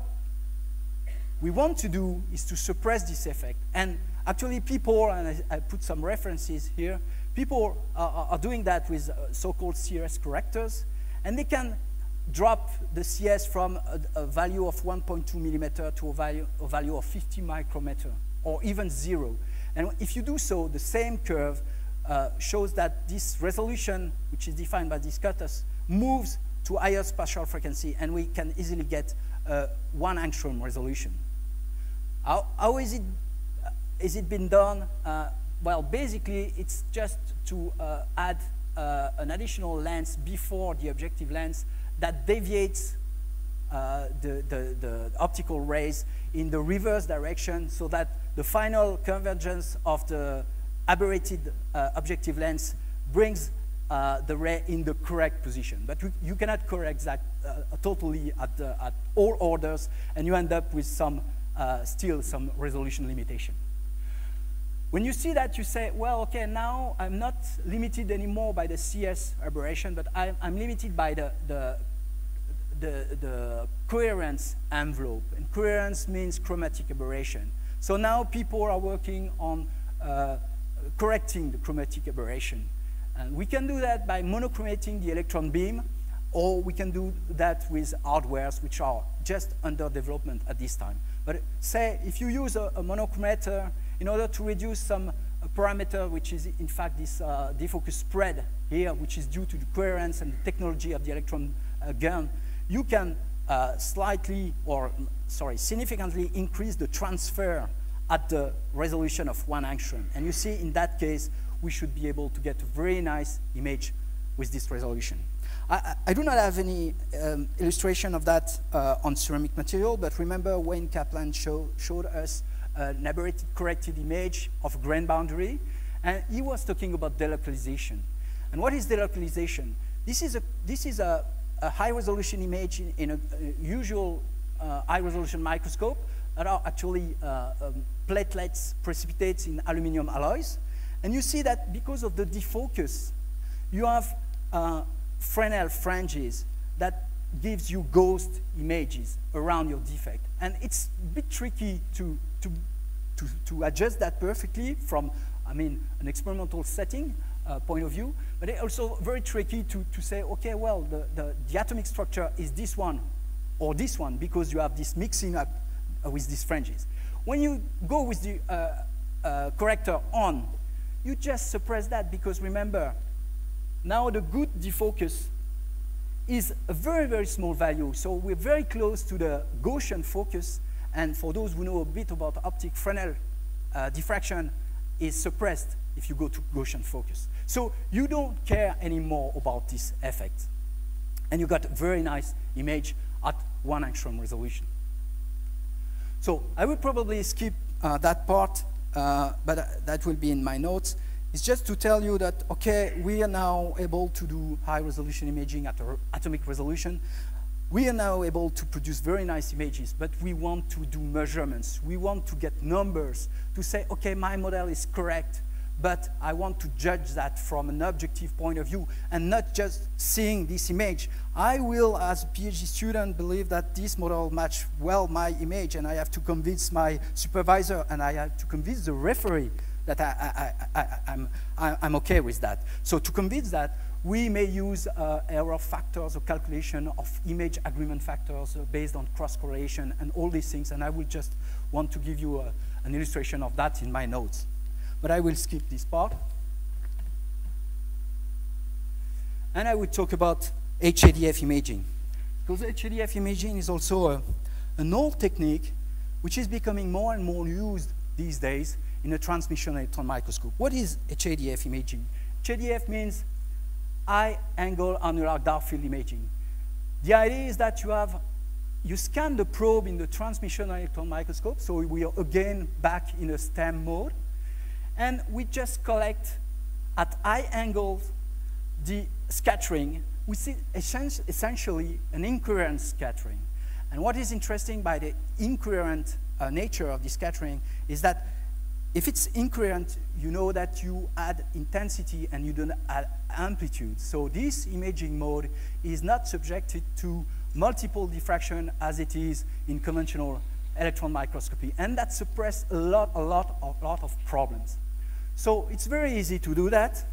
we want to do is to suppress this effect. And actually people, and I, I put some references here, people are, are doing that with so-called C R S correctors, and they can drop the C S from a, a value of one point two millimeter to a value, a value of fifty micrometer, or even zero. And if you do so, the same curve uh, shows that this resolution, which is defined by these cutoffs, moves to higher spatial frequency, and we can easily get uh, one angstrom resolution. How, how is it, uh, is it been done? Uh, well, basically, it's just to uh, add uh, an additional lens before the objective lens that deviates uh, the, the, the optical rays in the reverse direction, so that the final convergence of the aberrated uh, objective lens brings uh, the ray in the correct position. But we, you cannot correct that uh, totally at, the, at all orders, and you end up with some, uh, still some resolution limitation. When you see that, you say, well, okay, now I'm not limited anymore by the C S aberration, but I'm, I'm limited by the, the, the, the coherence envelope. And coherence means chromatic aberration. So now people are working on uh, correcting the chromatic aberration. And we can do that by monochromating the electron beam, or we can do that with hardwares which are just under development at this time. But say if you use a, a monochromator in order to reduce some uh, parameter, which is in fact this uh, defocus spread here, which is due to the coherence and the technology of the electron uh, gun, you can uh, slightly, or sorry, significantly increase the transfer at the resolution of one angstrom. And you see, in that case, we should be able to get a very nice image with this resolution. I, I do not have any um, illustration of that uh, on ceramic material, but remember Wayne Kaplan show, showed us an aberrated corrected image of grain boundary, and he was talking about delocalization. And what is delocalization? This is a, this is a, a high-resolution image in, in a, a usual uh, high-resolution microscope that are actually uh, um, platelets precipitates in aluminum alloys. And you see that because of the defocus, you have uh, Fresnel franges that gives you ghost images around your defect. And it's a bit tricky to, to, to, to adjust that perfectly from, I mean, an experimental setting uh, point of view, but it's also very tricky to, to say, okay, well, the, the, the atomic structure is this one or this one because you have this mixing up uh, with these franges. When you go with the uh, uh, corrector on, you just suppress that because remember, now the good defocus is a very, very small value. So we're very close to the Gaussian focus. And for those who know a bit about optic, Fresnel uh, diffraction is suppressed if you go to Gaussian focus. So you don't care anymore about this effect. And you got a very nice image at one angstrom resolution. So I will probably skip uh, that part, uh, but uh, that will be in my notes. It's just to tell you that, okay, we are now able to do high-resolution imaging at atomic resolution. We are now able to produce very nice images, but we want to do measurements. We want to get numbers to say, okay, my model is correct, but I want to judge that from an objective point of view and not just seeing this image. I will, as a PhD student, believe that this model matches well my image, and I have to convince my supervisor, and I have to convince the referee that I, I, I, I'm, I'm okay with that. So to convince that, we may use uh, error factors or calculation of image agreement factors based on cross-correlation and all these things, and I will just want to give you a, an illustration of that in my notes. But I will skip this part. And I will talk about H A D F imaging. Because H A D F imaging is also a, an old technique which is becoming more and more used these days in a transmission electron microscope. What is H A D F imaging? H A D F means high angle annular dark field imaging. The idea is that you have, you scan the probe in the transmission electron microscope, so we are again back in a STEM mode, and we just collect at high angles the scattering. We see essentially an incoherent scattering. And what is interesting by the incoherent uh, nature of the scattering is that if it's incoherent, you know that you add intensity and you don't add amplitude. So this imaging mode is not subjected to multiple diffraction as it is in conventional electron microscopy. And that suppressed a lot, a lot, a lot of problems. So it's very easy to do that.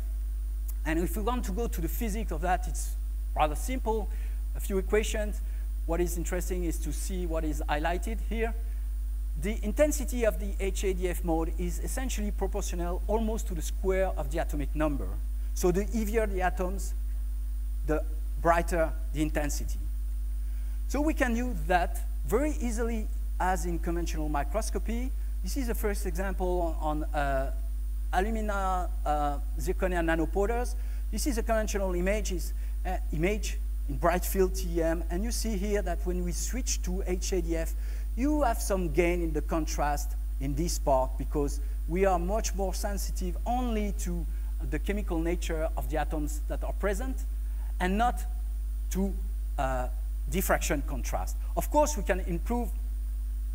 And if you want to go to the physics of that, it's rather simple. A few equations. What is interesting is to see what is highlighted here. The intensity of the H A D F mode is essentially proportional almost to the square of the atomic number. So the heavier the atoms, the brighter the intensity. So we can use that very easily as in conventional microscopy. This is the first example on uh, alumina uh, zirconia nanopowders. This is a conventional images, uh, image in bright field T E M, and you see here that when we switch to H A D F, you have some gain in the contrast in this part because we are much more sensitive only to the chemical nature of the atoms that are present and not to uh, diffraction contrast. Of course, we can improve,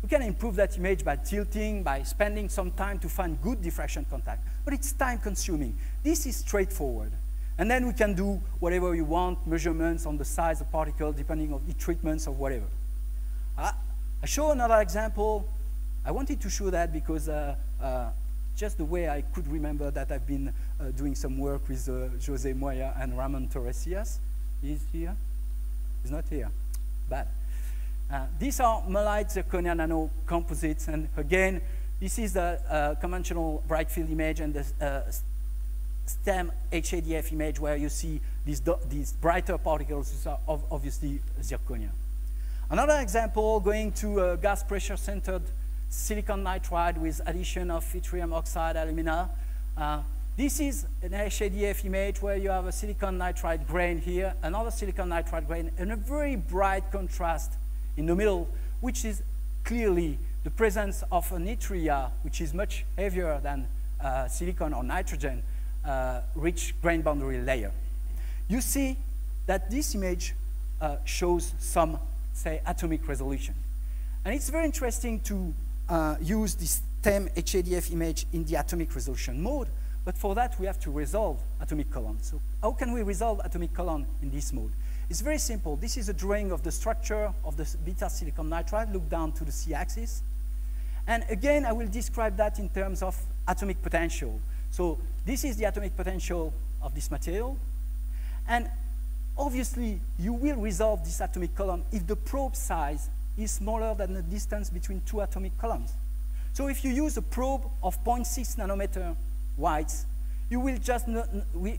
we can improve that image by tilting, by spending some time to find good diffraction contact, but it's time consuming. This is straightforward. And then we can do whatever you want, measurements on the size of particles, depending on the treatments or whatever. Uh, I show another example. I wanted to show that because uh, uh, just the way I could remember that I've been uh, doing some work with uh, Jose Moya and Ramon Torresias. He's here? He's not here. Bad. Uh, these are malide zirconia nanocomposites. And again, this is the uh, conventional bright field image and the uh, STEM H A D F image where you see these, these brighter particles, which are obviously zirconia. Another example, going to a gas pressure-centered silicon nitride with addition of yttrium oxide alumina. Uh, This is an H A D F image where you have a silicon nitride grain here, another silicon nitride grain, and a very bright contrast in the middle, which is clearly the presence of an yttria, which is much heavier than uh, silicon or nitrogen, uh, rich grain boundary layer. You see that this image uh, shows some, say, atomic resolution. And it's very interesting to uh, use this STEM H A D F image in the atomic resolution mode, but for that we have to resolve atomic column. So how can we resolve atomic column in this mode? It's very simple. This is a drawing of the structure of the beta silicon nitride. Look down to the c-axis. And again, I will describe that in terms of atomic potential. So this is the atomic potential of this material. And obviously, you will resolve this atomic column if the probe size is smaller than the distance between two atomic columns. So if you use a probe of zero point six nanometer width, you will just not,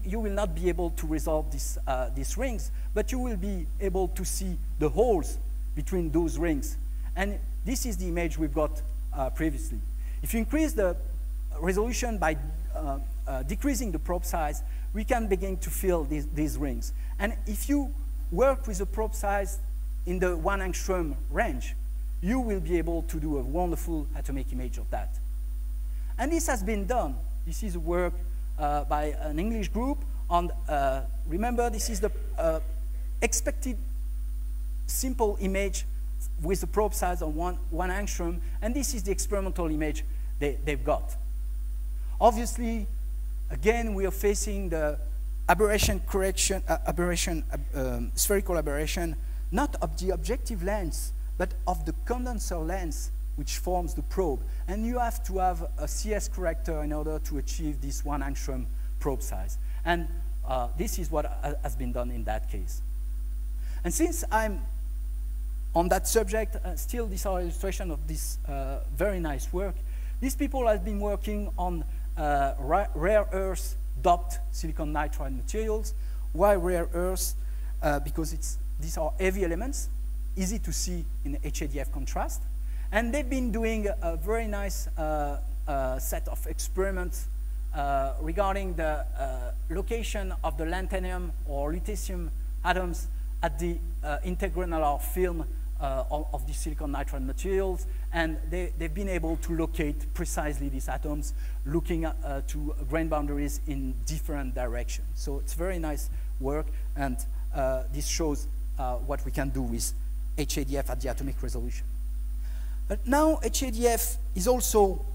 you will not be able to resolve this, uh, these rings, but you will be able to see the holes between those rings. And this is the image we've got uh, previously. If you increase the resolution by uh, uh, decreasing the probe size, we can begin to fill these, these rings. And if you work with a probe size in the one angstrom range, you will be able to do a wonderful atomic image of that. And this has been done. This is work uh, by an English group on, uh, remember, this is the uh, expected simple image with the probe size of one, one angstrom, and this is the experimental image they, they've got. Obviously, again, we are facing the aberration correction, uh, aberration, uh, um, spherical aberration, not of the objective lens, but of the condenser lens which forms the probe. And you have to have a C S corrector in order to achieve this one angstrom probe size. And uh, this is what has been done in that case. And since I'm on that subject, uh, still these are illustrations of this uh, very nice work. These people have been working on uh, rare earth doped silicon nitride materials. Why rare earth? Uh, because it's, these are heavy elements, easy to see in H A D F contrast. And they've been doing a, a very nice uh, uh, set of experiments uh, regarding the uh, location of the lanthanum or lutetium atoms at the uh, intergranular film uh, of, of the silicon nitride materials. And they, they've been able to locate precisely these atoms, looking at, uh, to grain boundaries in different directions. So it's very nice work, and uh, this shows uh, what we can do with H A D F at the atomic resolution. But now H A D F is also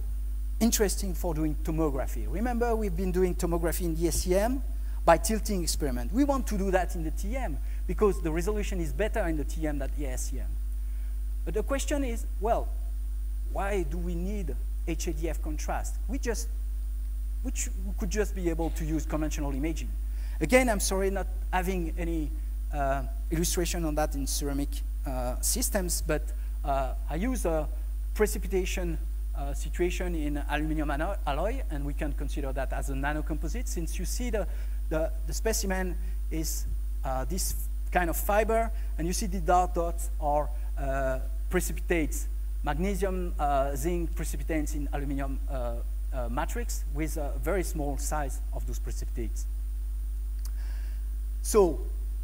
interesting for doing tomography. Remember, we've been doing tomography in the S E M by tilting experiment. We want to do that in the T M because the resolution is better in the T M than the S E M. But the question is, well, why do we need H A D F contrast? We just, we could just be able to use conventional imaging. Again, I'm sorry not having any uh, illustration on that in ceramic uh, systems, but Uh, I use a precipitation uh, situation in aluminum alloy, and we can consider that as a nanocomposite, since you see the, the, the specimen is uh, this kind of fiber, and you see the dark dots are uh, precipitates, magnesium, uh, zinc precipitates in aluminum uh, uh, matrix with a very small size of those precipitates. So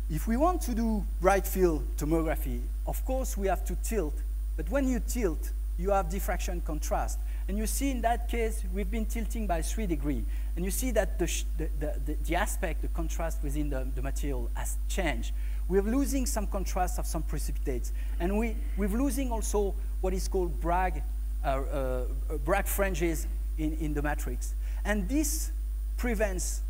if we want to do bright field tomography, of course we have to tilt. But when you tilt, you have diffraction contrast. And you see in that case, we've been tilting by three degrees. And you see that the, sh the, the, the aspect, the contrast within the, the material has changed. We're losing some contrast of some precipitates. And we, we're losing also what is called Bragg, uh, uh, Bragg fringes in, in the matrix. And this prevents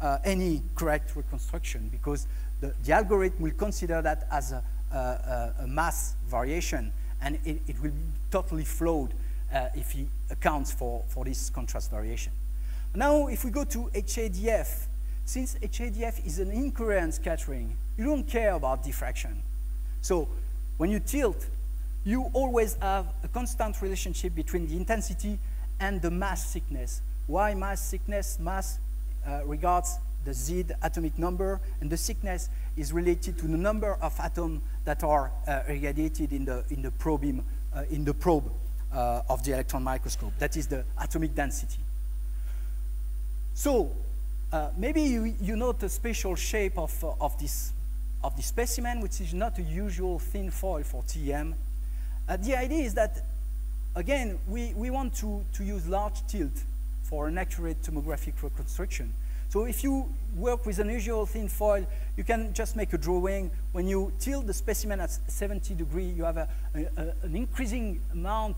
uh, any correct reconstruction, because the, the algorithm will consider that as a, a, a mass variation, and it, it will be totally flawed uh, if he accounts for, for this contrast variation. Now, if we go to H A D F, since H A D F is an incoherent scattering, you don't care about diffraction. So when you tilt, you always have a constant relationship between the intensity and the mass thickness. Why mass thickness? Mass uh, regards the Z atomic number, and the thickness is related to the number of atoms that are uh, irradiated in the in the probe beam, uh, in the probe uh, of the electron microscope. That is the atomic density. So uh, maybe you, you note a special shape of, uh, of, this, of this specimen, which is not a usual thin foil for T E M. Uh, the idea is that, again, we, we want to, to use large tilt for an accurate tomographic reconstruction. So if you work with an unusual thin foil, you can just make a drawing. When you tilt the specimen at seventy degrees, you have a, a, a, an increasing amount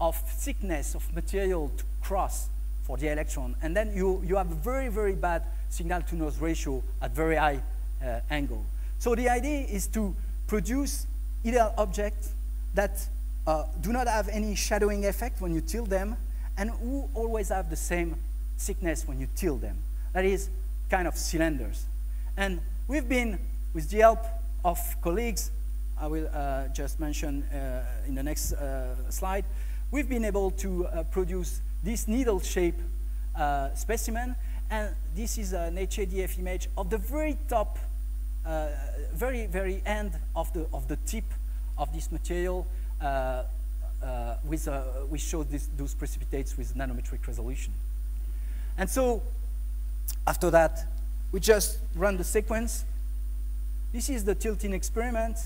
of thickness of material to cross for the electron. And then you, you have a very, very bad signal-to-noise ratio at very high uh, angle. So the idea is to produce ideal objects that uh, do not have any shadowing effect when you tilt them, and who always have the same thickness when you tilt them. That is kind of cylinders. And we've been, with the help of colleagues, I will uh, just mention uh, in the next uh, slide, we've been able to uh, produce this needle-shaped uh, specimen. And this is an H A D F image of the very top, uh, very, very end of the, of the tip of this material, uh, uh, with, uh, we showed this, those precipitates with nanometric resolution. And so, after that, we just run the sequence. This is the tilting experiment.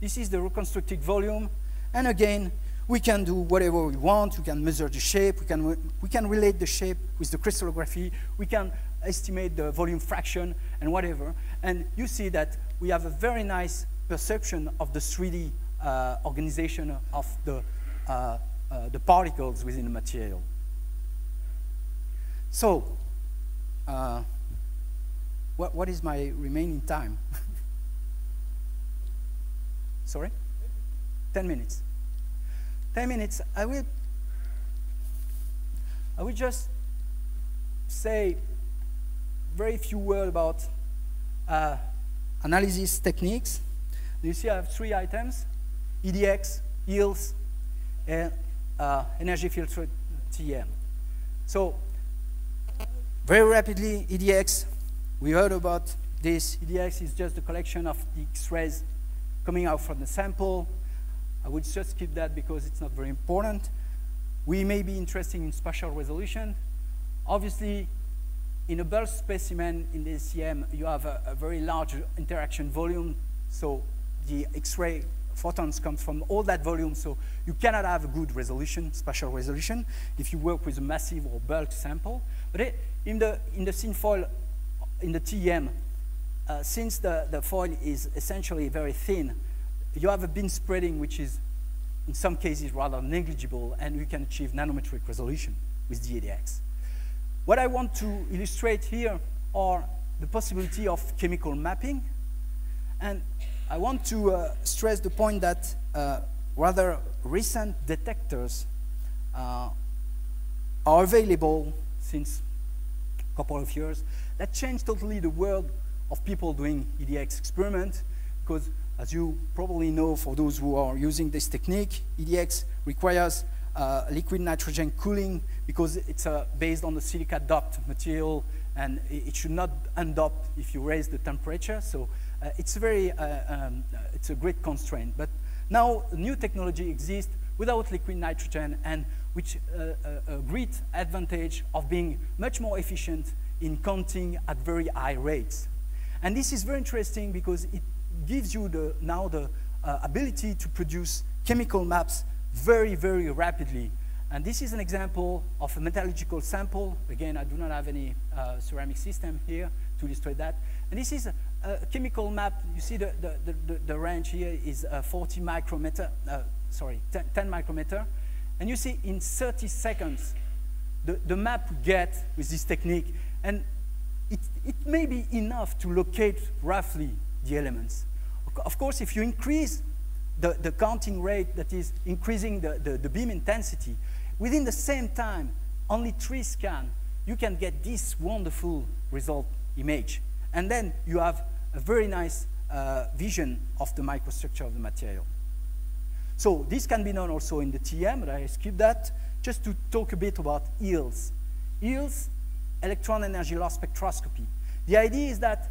This is the reconstructed volume. And again, we can do whatever we want. We can measure the shape. We can, we can relate the shape with the crystallography. We can estimate the volume fraction and whatever. And you see that we have a very nice perception of the three D uh, organization of the, uh, uh, the particles within the material. So, Uh, what, what is my remaining time? Sorry? Ten minutes. Ten minutes. I will, I will just say very few words about uh, analysis techniques. You see I have three items, E D X, E E L S, and uh, energy filtered T E M. So, very rapidly, E D X, we heard about this. E D X is just the collection of the X-rays coming out from the sample. I would just skip that because it's not very important. We may be interested in spatial resolution. Obviously, in a bulk specimen in the S E M, you have a, a very large interaction volume. So the X-ray photons come from all that volume. So you cannot have a good resolution, spatial resolution, if you work with a massive or bulk sample. But it, In the, in the thin foil, in the T E M, uh, since the, the foil is essentially very thin, you have a bin spreading which is, in some cases, rather negligible, and you can achieve nanometric resolution with the E D X. What I want to illustrate here are the possibility of chemical mapping. And I want to uh, stress the point that uh, rather recent detectors uh, are available since couple of years, that changed totally the world of people doing E D X experiments, because as you probably know, for those who are using this technique, E D X requires uh, liquid nitrogen cooling because it's uh, based on the silica doped material, and it, it should not undop if you raise the temperature. So uh, it's very, uh, um, it's a great constraint. But now new technology exists without liquid nitrogen, and which uh, a, a great advantage of being much more efficient in counting at very high rates. And this is very interesting because it gives you the, now the uh, ability to produce chemical maps very, very rapidly. And this is an example of a metallurgical sample. Again, I do not have any uh, ceramic system here to illustrate that. And this is a, a chemical map. You see the, the, the, the, the range here is uh, forty micrometer, uh, sorry, ten micrometer. And you see, in thirty seconds, the, the map we get with this technique, and it, it may be enough to locate roughly the elements. Of course, if you increase the, the counting rate, that is increasing the, the, the beam intensity, within the same time, only three scans, you can get this wonderful result image. And then you have a very nice uh, vision of the microstructure of the material. So this can be done also in the T E M, but I skip that, just to talk a bit about E E L S. E E L S, electron energy loss spectroscopy. The idea is that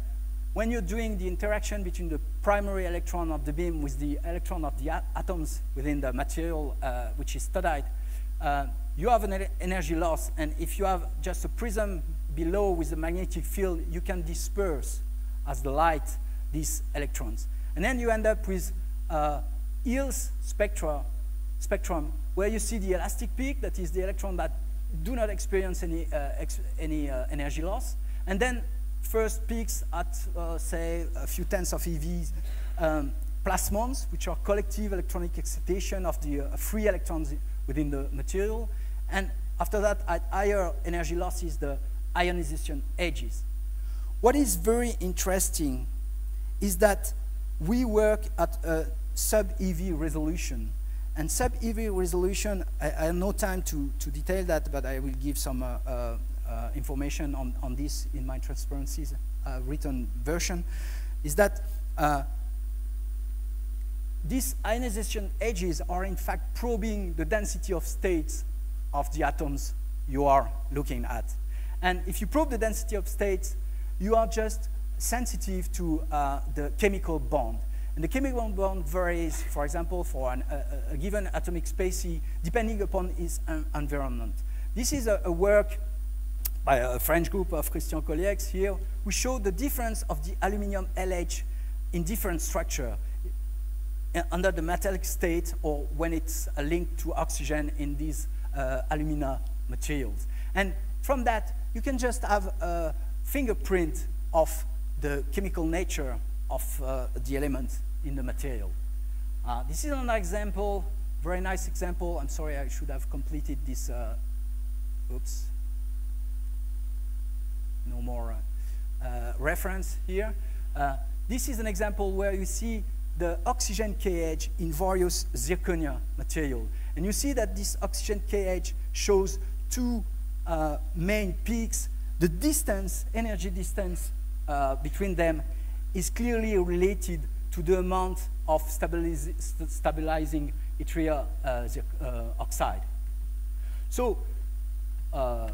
when you're doing the interaction between the primary electron of the beam with the electron of the atoms within the material, uh, which is studied, uh, you have an energy loss. And if you have just a prism below with the magnetic field, you can disperse as the light these electrons. And then you end up with uh, E E L S spectra, spectrum, where you see the elastic peak, that is the electron that do not experience any, uh, ex any uh, energy loss. And then first peaks at, uh, say, a few tenths of E Vs, um, plasmons, which are collective electronic excitation of the uh, free electrons within the material. And after that, at higher energy losses, the ionization edges. What is very interesting is that we work at a sub-E V resolution. And sub-E V resolution, I, I have no time to, to detail that, but I will give some uh, uh, uh, information on, on this in my transparencies uh, written version, is that uh, these ionization edges are in fact probing the density of states of the atoms you are looking at. And if you probe the density of states, you are just sensitive to uh, the chemical bond. And the chemical bond varies, for example, for an, a, a given atomic space, depending upon its environment. This is a, a work by a French group of Christian Colliex here. We show the difference of the aluminum L H in different structure under the metallic state or when it's linked to oxygen in these uh, alumina materials. And from that, you can just have a fingerprint of the chemical nature of uh, the element in the material. Uh, this is an example, very nice example. I'm sorry, I should have completed this. Uh, oops, no more uh, uh, reference here. Uh, this is an example where you see the oxygen K H in various zirconia material. And you see that this oxygen K H shows two uh, main peaks. The distance, energy distance uh, between them is clearly related to the amount of stabiliz st stabilizing yttria uh, uh, oxide. So, uh,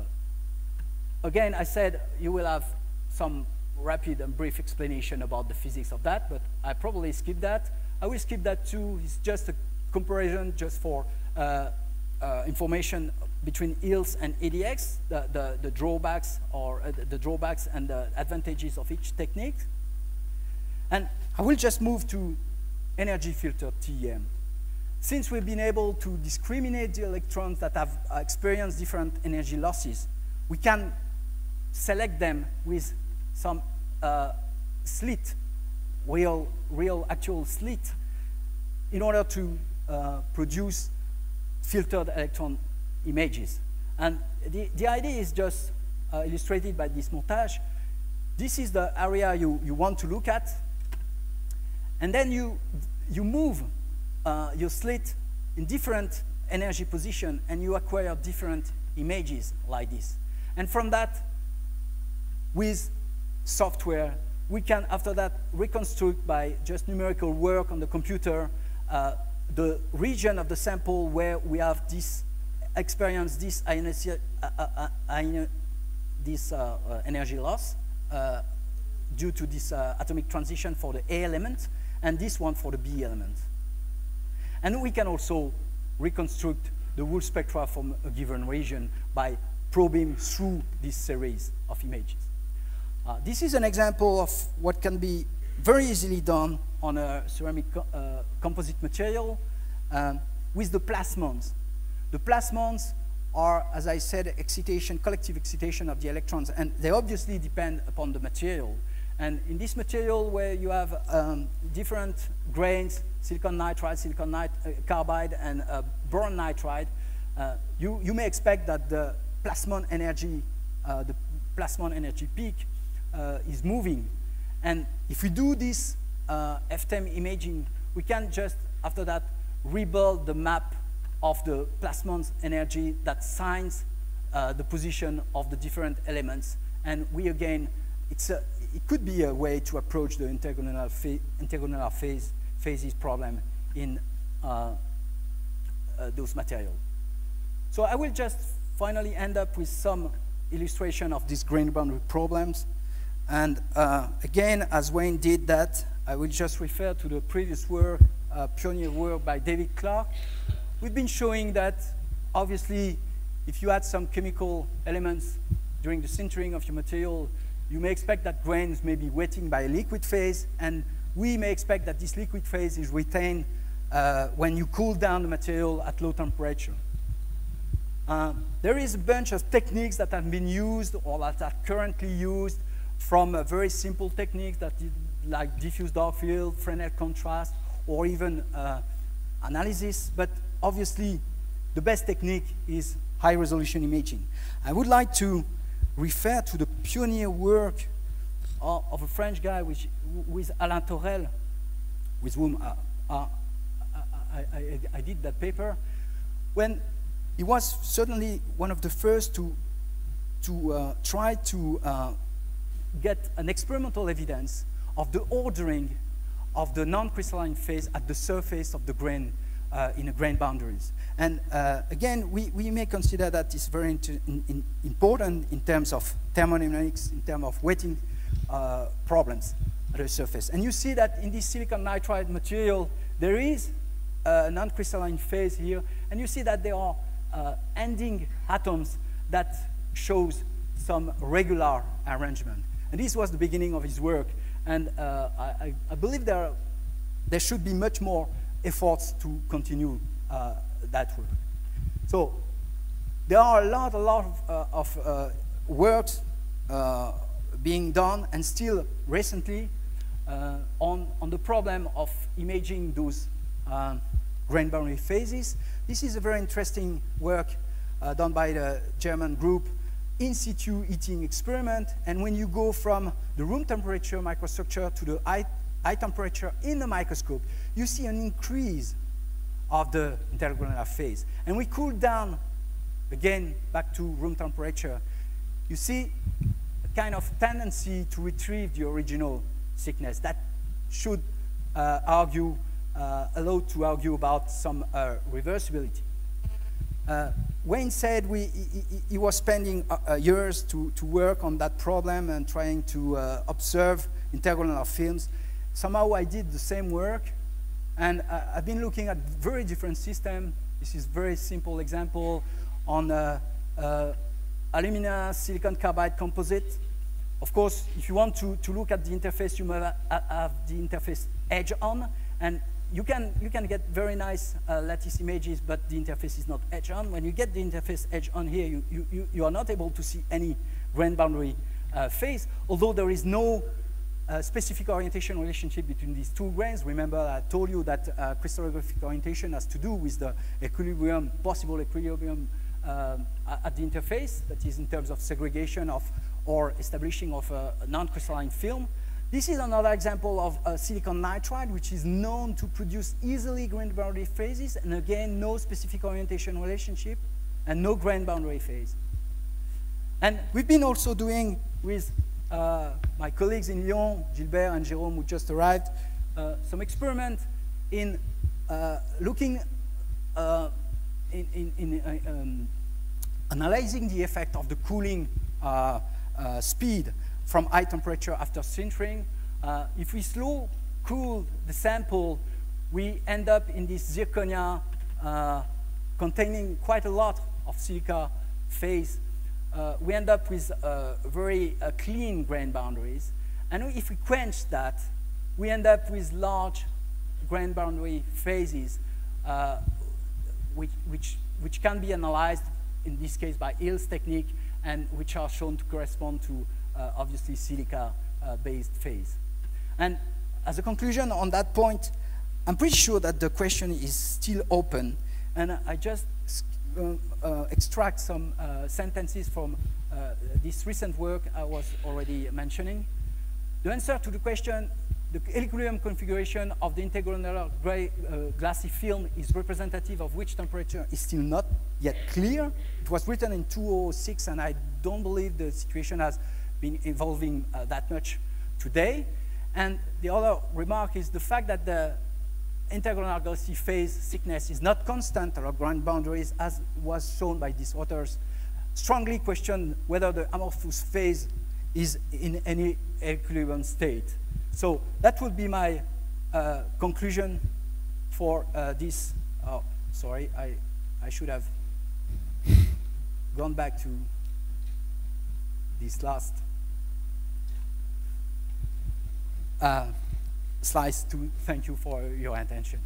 again, I said you will have some rapid and brief explanation about the physics of that, but I probably skip that. I will skip that too. It's just a comparison just for uh, uh, information between E E L S and E D X, the, the, the drawbacks or uh, the drawbacks and the advantages of each technique. And I will just move to energy filter T E M. Since we've been able to discriminate the electrons that have experienced different energy losses, we can select them with some uh, slit, real, real actual slit, in order to uh, produce filtered electron images. And the, the idea is just uh, illustrated by this montage. This is the area you, you want to look at. And then you, you move uh, your slit in different energy position and you acquire different images like this. And from that, with software, we can, after that, reconstruct by just numerical work on the computer uh, the region of the sample where we have this experience, this, uh, uh, uh, this uh, uh, energy loss uh, due to this uh, atomic transition for the A element, and this one for the B element. And we can also reconstruct the whole spectra from a given region by probing through this series of images. Uh, this is an example of what can be very easily done on a ceramic co uh, composite material um, with the plasmons. The plasmons are, as I said, excitation, collective excitation of the electrons, and they obviously depend upon the material. And in this material where you have um, different grains, silicon nitride, silicon nit uh, carbide, and uh, boron nitride, uh, you, you may expect that the plasmon energy, uh, the plasmon energy peak uh, is moving. And if we do this uh, F T E M imaging, we can just, after that, rebuild the map of the plasmon's energy that signs uh, the position of the different elements. And we again, it's a, it could be a way to approach the intergonular, ph intergonular phase, phases problem in uh, uh, those materials. So I will just finally end up with some illustration of these grain boundary problems. And uh, again, as Wayne did that, I will just refer to the previous work, uh, pioneer work by David Clark. We've been showing that, obviously, if you add some chemical elements during the sintering of your material, you may expect that grains may be wetting by a liquid phase, and we may expect that this liquid phase is retained uh, when you cool down the material at low temperature. Uh, there is a bunch of techniques that have been used or that are currently used, from a very simple techniques that did, like diffuse dark field, Fresnel contrast, or even uh, analysis, but obviously the best technique is high resolution imaging. I would like to refer to the pioneer work of, of a French guy which, with Alain Torel, with whom I, I, I, I did that paper, when he was certainly one of the first to, to uh, try to uh, get an experimental evidence of the ordering of the non-crystalline phase at the surface of the grain, uh, in the grain boundaries. And uh, again, we, we may consider that it's very in, in, important in terms of thermodynamics, in terms of wetting uh, problems at the surface. And you see that in this silicon nitride material, there is a non-crystalline phase here, and you see that there are Uh, ending atoms that shows some regular arrangement. And this was the beginning of his work. And uh, I, I believe there, are, there should be much more efforts to continue uh, that work. So there are a lot, a lot of, uh, of uh, works uh, being done, and still recently, uh, on, on the problem of imaging those uh, grain boundary phases. This is a very interesting work uh, done by the German group, in situ heating experiment. And when you go from the room temperature microstructure to the high, high temperature in the microscope, you see an increase of the intergranular phase. And we cool down again back to room temperature. You see a kind of tendency to retrieve the original thickness that should uh, argue Uh, allowed to argue about some uh, reversibility. Uh, Wayne said we, he, he was spending uh, years to, to work on that problem and trying to uh, observe intergranular films. Somehow I did the same work, and uh, I've been looking at very different systems. This is a very simple example on uh, uh, alumina silicon carbide composite. Of course, if you want to, to look at the interface, you must have the interface edge on, and you can, you can get very nice uh, lattice images, but the interface is not edge on. When you get the interface edge on here, you, you, you are not able to see any grain boundary uh, phase, although there is no uh, specific orientation relationship between these two grains. Remember, I told you that uh, crystallographic orientation has to do with the equilibrium, possible equilibrium uh, at the interface, that is in terms of segregation of or establishing of a non-crystalline film. This is another example of uh, silicon nitride, which is known to produce easily grain boundary phases, and again, no specific orientation relationship and no grain boundary phase. And we've been also doing with uh, my colleagues in Lyon, Gilbert and Jérôme, who just arrived, uh, some experiment in uh, looking, uh, in, in, in uh, um, analyzing the effect of the cooling uh, uh, speed from high temperature after sintering. Uh, if we slow cool the sample, we end up in this zirconia uh, containing quite a lot of silica phase. Uh, we end up with uh, very uh, clean grain boundaries. And if we quench that, we end up with large grain boundary phases, uh, which, which, which can be analyzed, in this case, by E E L S technique, and which are shown to correspond to Uh, obviously silica-based uh, phase. And as a conclusion on that point, I'm pretty sure that the question is still open, and I just uh, uh, extract some uh, sentences from uh, this recent work I was already mentioning. The answer to the question, the equilibrium configuration of the intergranular gray, uh, glassy film is representative of which temperature, is still not yet clear. It was written in two thousand six, and I don't believe the situation has been evolving uh, that much today. And the other remark is the fact that the intergranular glassy phase thickness is not constant along grain boundaries, as was shown by these authors, strongly question whether the amorphous phase is in any equilibrium state. So that would be my uh, conclusion for uh, this. Oh, sorry, I, I should have gone back to this last uh, slides to thank you for your attention.